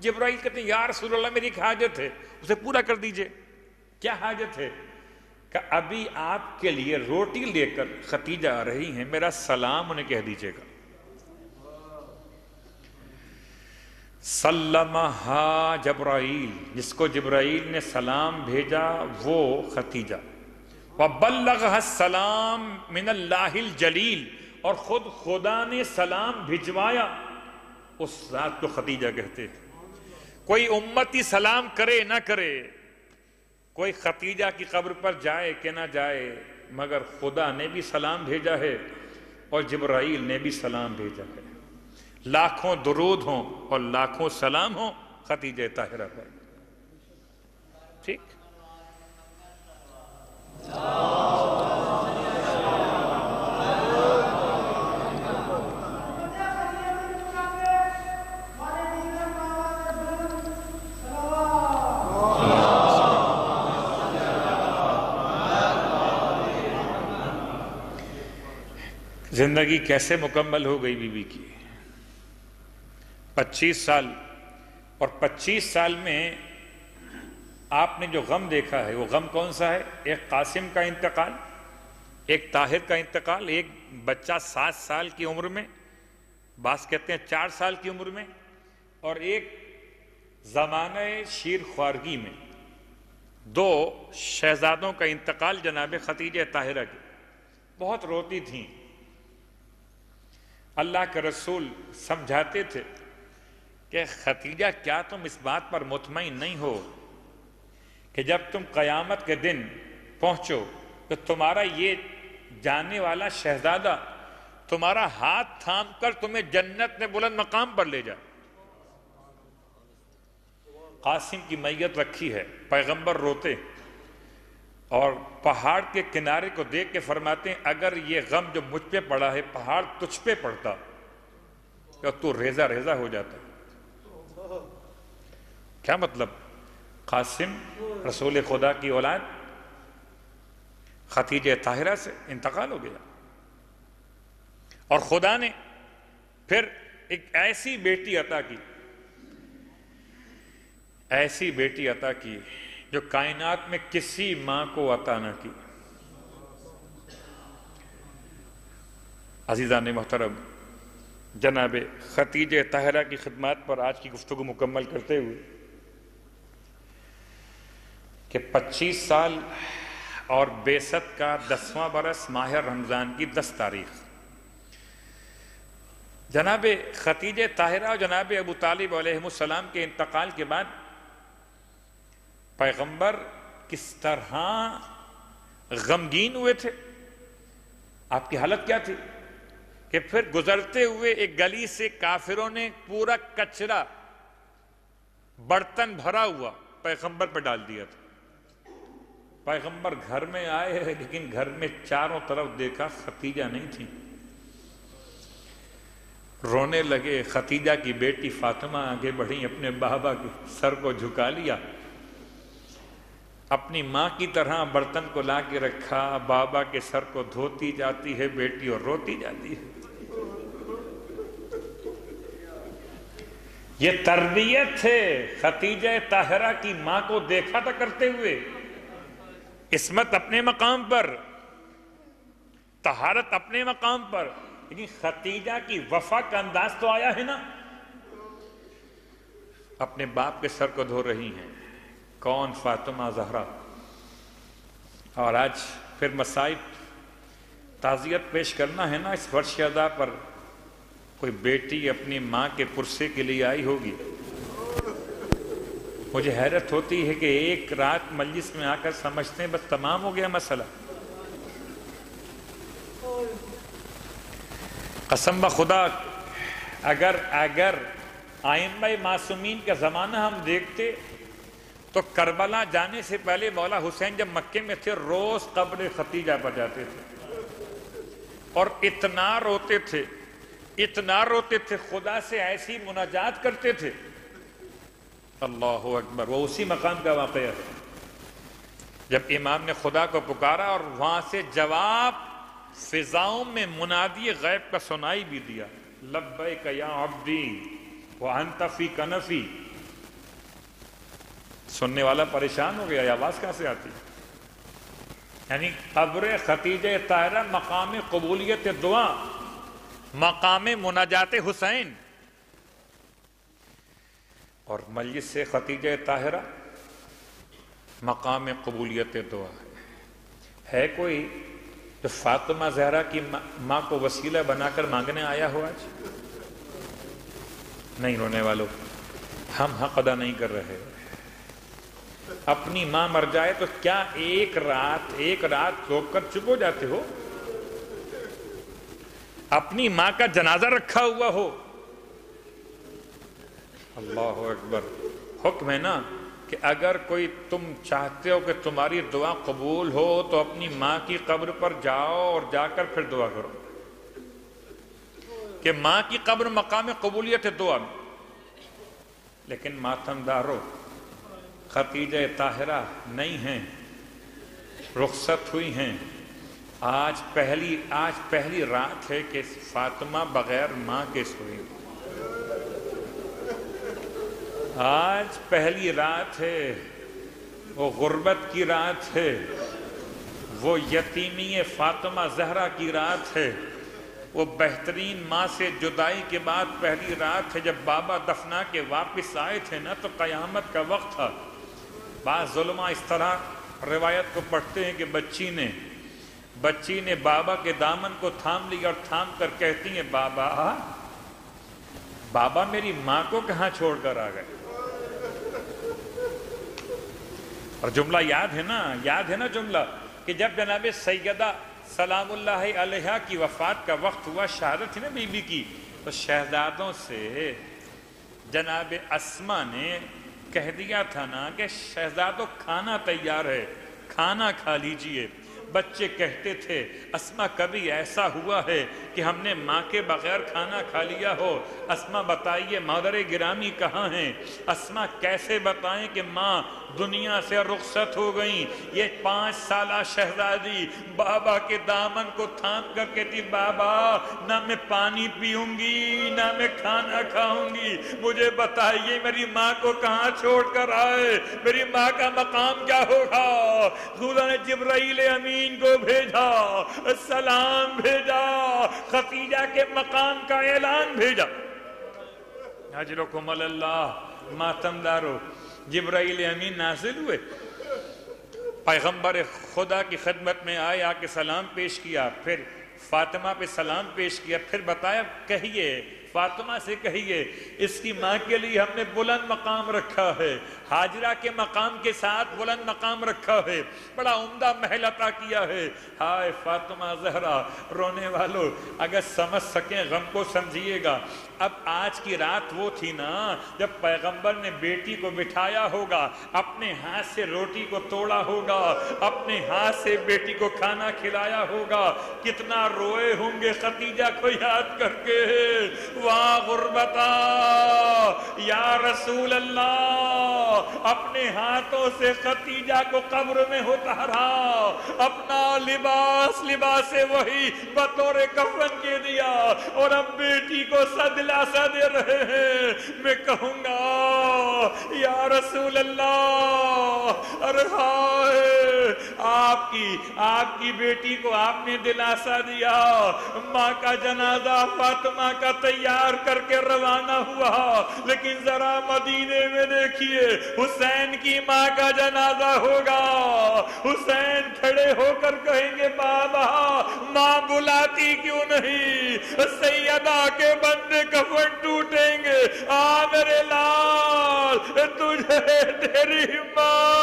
जिब्राइल कहते हैं या रसूल अल्लाह मेरी एक हाजत है, उसे पूरा कर दीजिए। क्या हाजत है? कि अभी आपके लिए रोटी लेकर खतीजा आ रही हैं, मेरा सलाम उन्हें कह दीजिएगा। सल्लमहा जिब्राइल, जिसको जिब्राइल ने सलाम भेजा वो खतीजा। वबल्लगह सलाम मिनल्लाहिल जलील, और खुद खुदा ने सलाम भिजवाया। उस रात को खतीजा कहते थे। कोई उम्मती सलाम करे ना करे, कोई खतीजा की कब्र पर जाए कि ना जाए, मगर खुदा ने भी सलाम भेजा है और जिब्राइल ने भी सलाम भेजा है। लाखों दुरूद हों और लाखों सलाम हों खतीजा ताहिरा पर। ठीक, जिंदगी कैसे मुकम्मल हो गई बीबी की। 25 साल, और 25 साल में आपने जो गम देखा है वो गम कौन सा है? एक कासिम का इंतकाल, एक ताहिर का इंतकाल, एक बच्चा 7 साल की उम्र में, बास कहते हैं 4 साल की उम्र में, और एक ज़माने शीर ख्वारगी में 2 शहजादों का इंतकाल जनाब खतीजा ताहिरा के। बहुत रोती थीं। अल्लाह के रसूल समझाते थे कि खतीजा क्या तुम इस बात पर मुतमईन नहीं हो कि जब तुम क़यामत के दिन पहुँचो तो तुम्हारा ये जाने वाला शहजादा तुम्हारा हाथ थाम कर तुम्हें जन्नत में बुलंद मकाम पर ले जाए। कासिम की मैयत रखी है, पैगंबर रोते और पहाड़ के किनारे को देख के फरमाते हैं, अगर ये गम जो मुझ पे पड़ा है पहाड़ तुझ पे पड़ता तो तू रेजा रेजा हो जाता। क्या मतलब? कासिम रसूल खुदा की औलाद, खतीजा ताहिरा से इंतकाल हो गया और खुदा ने फिर एक ऐसी बेटी अता की, ऐसी बेटी अता की जो कायनात में किसी माँ को अता न की। अजीज़ान मोहतरम, जनाब खतीजा ताहिरा की खिदमत पर आज की गुफ्तगू मुकम्मल करते हुए कि 25 साल और बेसत का 10वां बरस माह रमज़ान की 10 तारीख जनाब खतीजा ताहिरा और जनाब अबू तालिब अलैहिस्सलाम के इंतकाल के बाद पैगंबर किस तरह गमगीन हुए थे। आपकी हालत क्या थी? कि फिर गुजरते हुए एक गली से काफिरों ने पूरा कचरा बर्तन भरा हुआ पैगंबर पर डाल दिया था। पैगंबर घर में आए हैं, लेकिन घर में चारों तरफ देखा खतीजा नहीं थी। रोने लगे। खतीजा की बेटी फातिमा आगे बढ़ी, अपने बाबा के सर को झुका लिया, अपनी माँ की तरह बर्तन को ला के रखा, बाबा के सर को धोती जाती है बेटी और रोती जाती है। ये तरबियत है खतीजा ताहिरा की। माँ को देखा था करते हुए, इस्मत अपने मकाम पर, तहारत अपने मकाम पर, लेकिन खतीजा की वफा का अंदाज तो आया है ना। अपने बाप के सर को धो रही हैं। कौन? फातिमा जहरा। और आज फिर मसाइब ताज़ियत पेश करना है ना। इस वर्षअदा पर कोई बेटी अपनी माँ के पुरसे के लिए आई होगी। मुझे हैरत होती है कि एक रात मजलिस में आकर समझते हैं बस तमाम हो गया मसला। कसम ब खुदा अगर अगर आइम्माए मासूमीन का ज़माना हम देखते तो करबला जाने से पहले मौला हुसैन जब मक्के में थे रोज़ कब्र खतीजा पर जाते थे और इतना रोते थे खुदा से ऐसी मुनाजात करते थे। अल्लाहु अकबर। वो उसी मकाम का वाक़या है जब इमाम ने खुदा को पुकारा और वहाँ से जवाब फिजाओं में मुनादी गैब का सुनाई भी दिया, लब्बैक या अब्दी व अंत फी कनफी। सुनने वाला परेशान हो गया, आवाज़ कहाँ से आती? यानी कब्र खतीजे ताहरा मकाम कबूलियत दुआ, मकाम मुनाजात हुसैन और मजलिस से खतीजे ताहरा मकाम कबूलियत दुआ है। कोई तो फातिमा जहरा की माँ को वसीला बनाकर मांगने आया हो आज? नहीं। रोने वालों, हम हक अदा नहीं कर रहे। अपनी माँ मर जाए तो क्या एक रात रोकर चुप हो जाते हो? अपनी माँ का जनाजा रखा हुआ हो। अल्लाहु अकबर। हुक्म है ना कि अगर कोई तुम चाहते हो कि तुम्हारी दुआ कबूल हो तो अपनी माँ की कब्र पर जाओ और जाकर फिर दुआ करो कि माँ की कब्र मकाम कबूलियत है दुआ में। लेकिन मातमदारों, खतीजे ताहिरा नहीं हैं, रुखसत हुई हैं। आज पहली रात है कि फातिमा बगैर माँ के सोई। आज पहली रात है, वो गुर्बत की रात है, वो यतीमी फातिमा जहरा की रात है, वो बेहतरीन माँ से जुदाई के बाद पहली रात है। जब बाबा दफना के वापस आए थे ना तो क़यामत का वक्त था। बाज़ उलमा इस तरह रिवायत को पढ़ते हैं कि बच्ची ने बाबा के दामन को थाम लिया और थाम कर कहती है, बाबा मेरी माँ को कहाँ छोड़ कर आ गए? और जुमला याद है ना जुमला कि जब जनाब सैयदा सलामुल्लाह अलैहा की वफात का वक्त हुआ, शहादत है ना बीबी की, तो शहजादों से जनाब अस्मा ने कह दिया था ना कि शहजादों खाना तैयार है, खाना खा लीजिए। बच्चे कहते थे, अस्मा कभी ऐसा हुआ है कि हमने माँ के बगैर खाना खा लिया हो? अस्मा बताइए मादरे गिरामी कहाँ हैं? अस्मा कैसे बताएं कि माँ दुनिया से रुखसत हो गई? ये 5 साला शहजादी बाबा के दामन को थाम कर कहती, बाबा ना मैं पानी पीऊंगी ना मैं खाना खाऊंगी, मुझे बताइए मेरी माँ को कहाँ छोड़ कर आए? मेरी माँ का मकाम क्या होगा? खुदा ने जिब्राइल अमीन को भेजा, सलाम भेजा, खतीजा के मकाम का ऐलान भेजा। हाजिरों को मल्लाह, मातमदारों, जिब्राइल अमीन नाजिल हुए, पैगम्बर खुदा की खदमत में आए, आके सलाम पेश किया, फिर फातिमा पे सलाम पेश किया, फिर बताया, कहिए फातिमा से कहिए इसकी माँ के लिए हमने बुलंद मकाम रखा है, हाजरा के मकाम के साथ बुलंद मकाम रखा है, बड़ा उम्दा महल अता किया है। हाय फातिमा जहरा। रोने वालों, अगर समझ सकें गम को समझिएगा। अब आज की रात वो थी ना जब पैगंबर ने बेटी को बिठाया होगा, अपने हाथ से रोटी को तोड़ा होगा, अपने हाथ से बेटी को खाना खिलाया होगा। कितना रोए होंगे खतीजा को याद करके, वाह गुर्बता या रसूल अल्लाह। अपने हाथों से खतीजा को कब्र में उतारा, अपना लिबास वही बतौर कफन के दिया और अब बेटी को सदला दे रहे हैं। मैं कहूंगा या रसूल अल्लाह, अरे हाय आपकी बेटी को आपने दिलासा दिया। माँ का जनाजा फातिमा का तैयार करके रवाना हुआ, लेकिन जरा मदीने में देखिए हुसैन की माँ का जनाजा होगा। हुसैन खड़े होकर कहेंगे, बाबा माँ बुलाती क्यों नहीं? सैयदा के बंदे कफन टूटेंगे, आ मेरे लाल तुझे तेरी माँ।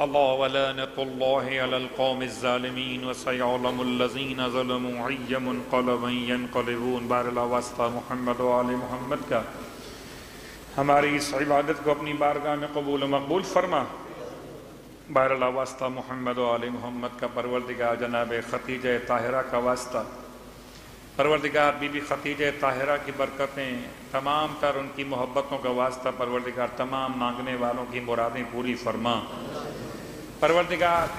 मोहम्मद का हमारी इस इबादत को अपनी बारगाह में कबूल मकबूल फरमा। बहरला वास्ता मोहम्मद वाल मोहम्मद का परवरदिगार जनाब खतीजा ताहिरा का वास्ता परवरदिगार बीबी खतीजा ताहिरा की बरकतें तमाम तर उनकी मोहब्बतों का वास्ता परवरदिगार तमाम मांगने वालों की मुरादें पूरी फरमा। परवरदिगार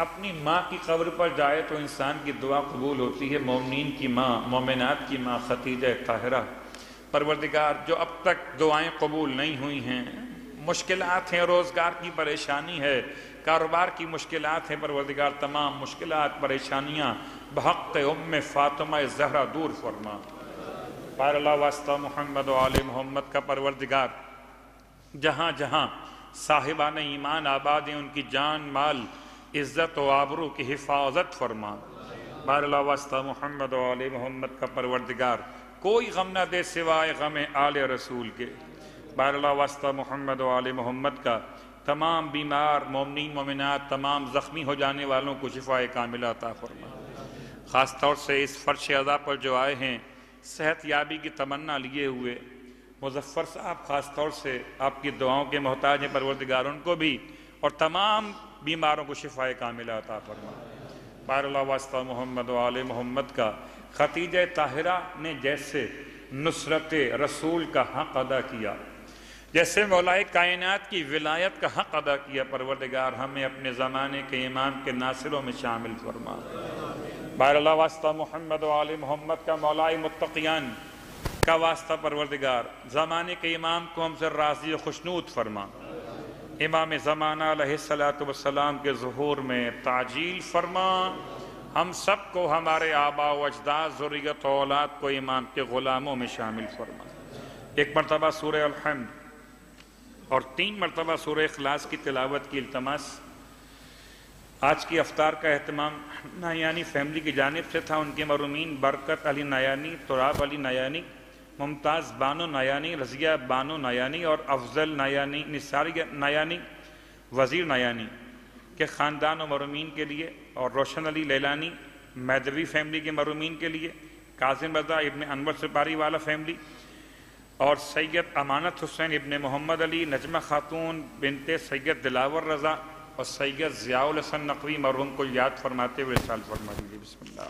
अपनी माँ की कब्र पर जाए तो इंसान की दुआ कबूल होती है। मोमिनीन की माँ, मोमिनात की माँ खतीजा ताहिरा परवरदिगार जो अब तक दुआएँ कबूल नहीं हुई हैं, मुश्किलात हैं, रोज़गार की परेशानी है, कारोबार की मुश्किलात हैं, परवरदिगार तमाम मुश्किलात परेशानियाँ बहक़्क़ उम्मे फ़ातिमा ज़हरा दूर फरमा। बारला वास्ता मोहम्मद वाले मोहम्मद का परवरदिगार जहाँ जहाँ साहिबान ईमान आबाद हैं उनकी जान माल इज़्ज़त व आबरू की हिफाजत फरमा। बारला वास्ता मोहम्मद वाले मोहम्मद का परवरदिगार कोई गम ना दे सिवाय गम आले रसूल के। बारला वास्ता मोहम्मद वाले मोहम्मद का तमाम बीमार मोमिनीन मोमिनात तमाम ज़ख्मी हो जाने वालों को शिफाए कामिला अता फरमा। ख़ास तौर से इस फ़र्श अज़ा पर जो आए हैं सेहत याबी की तमन्ना लिए हुए मुजफ्फ़र साहब ख़ास तौर से आपकी दुआओं के मोहताज हैं, परवरदिगार उनको भी और तमाम बीमारों को शिफाए कामिला अता फरमा। बारला वास्ता मोहम्मद वाले मोहम्मद का खतीजा ताहिरा ने जैसे नुसरत रसूल का हक़ अदा किया, जैसे मौलाए कायनात की विलायत का हक़ अदा किया, परवरदिगार हमें अपने ज़माने के इमाम के नासिरों में शामिल फरमा। बारला वास्ता मोहम्मद वाले मोहम्मद का मौलाए मुत्तक़ियान का वास्ता परवरदिगार ज़माने के इमाम को हमसे राज़ी खुशनूद फरमा। इमाम ज़माना अलैहिस्सलातु वस्सलाम के ज़ुहूर में ताजील फरमा। हम सब को, हमारे आबा व अजदाद, ज़ुर्रियत व औलाद को इमाम के ग़ुलामों में शामिल फरमा। एक मरतबा सूरह अल्हम्द और 3 मरतबा सूरह इखलास की तिलावत की इल्तमास आज की अफ्तार का अहतमाम नायानी फैमिली की जानिब से था। उनके मरहूमीन बरकत अली नायानी, तुराब अली नायानी, मुमताज़ बानो नायानी, रज़िया बानो नायानी और अफजल नायानी, निसारी नायानी, वज़ीर नायानी के ख़ानदान और मरहूमीन के लिए और रोशन अली लैलानी मैदवी फैमिली के मरहूमीन के लिए, काज़िम रज़ा इब्न अनवर सिपारी वाला फैमिली और सैयद अमानत हुसैन इब्न मोहम्मद अली, नजमा खातून बिनते सैयद दिलावर रज़ा और सैयद ज़ियाउल हसन नक़वी मरहूम को याद फरमाते हुए साल फरमा दीजिए।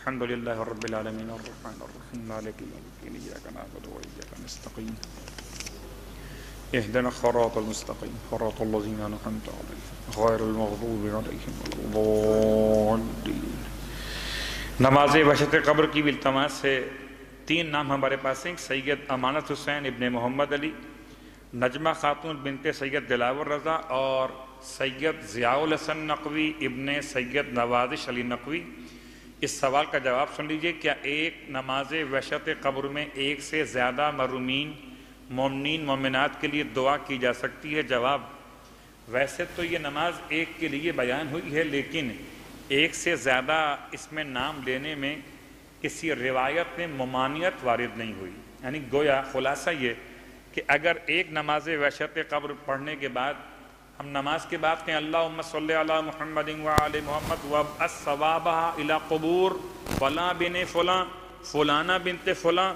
अल्हम्दुलिल्लाह रब्बिल आलमीन और रहमान और रहीम मालिक यौमिद्दीन इय्याका नअबुदु व इय्याका नस्तईन इहदिना सिरातल मुस्तक़ीम सिरातल लज़ीना अनअमता अलैहिम गैरिल मग़दूबि अलैहिम वलद्दाल्लीन। नमाज वशत कब्र की इल्तमास से 3 नाम हमारे पास हैं, सैयद अमानत हुसैन इब्न मोहम्मद अली, नजमा खातून बिनते सैयद दिलावर रज़ा और सैयद ज़ियाउल हसन नक़वी इब्न सैयद नवाजिश अली नक़वी। इस सवाल का जवाब सुन लीजिए, क्या एक नमाज वशत कब्र में एक से ज़्यादा मरहूमीन मोमिनीन मोमिनात के लिए दुआ की जा सकती है? जवाब, वैसे तो ये नमाज एक के लिए बयान हुई है, लेकिन एक से ज़्यादा इसमें नाम लेने में किसी रिवायत में ममानियत वारिद नहीं हुई। यानी गोया ख़ुलासा ये कि अगर एक नमाज वशत कब्र पढ़ने के बाद हम नमाज के बाद कहें अल्लाहुम्मा सल्लि अला मुहम्मदिन व आलि मुहम्मद व अस्सवाबा इला क़ुबूर फ़लाँ बिन फ़लाँ, फ़लाना बिनते फ़लाँ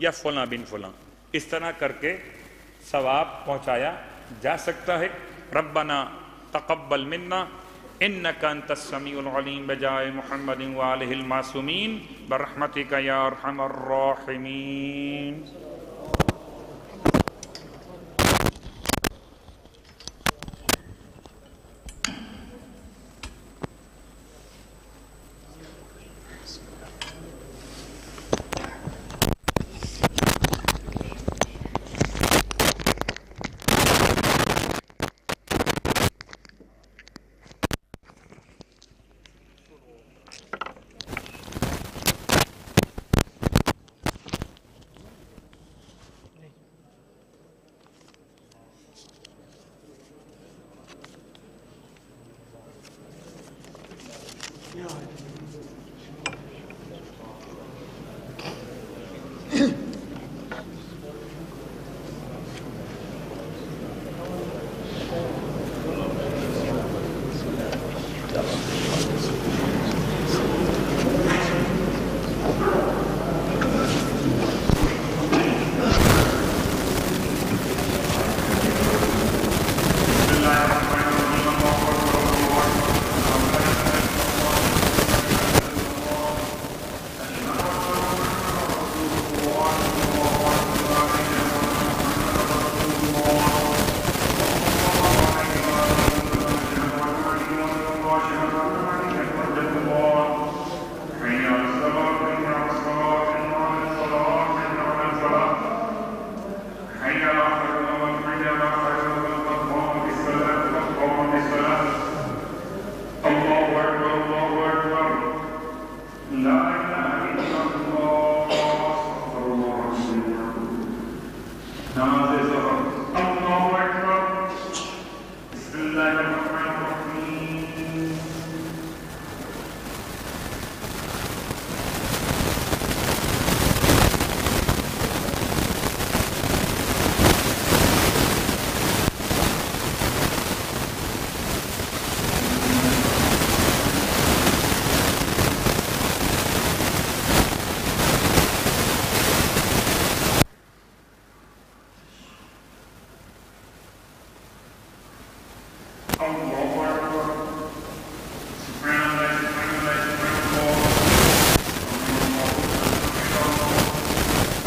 या फ़लाँ बिन फ़लाँ, इस तरह करके सवाब पहुँचाया जा सकता है। रब्बना तक़ब्बल मिन्ना इन्नका अंतस समीउल अलीम बजाए मुहम्मदिन व आलिहिल मासूमीन बरहमतिका या अरहमर राहिमीन। and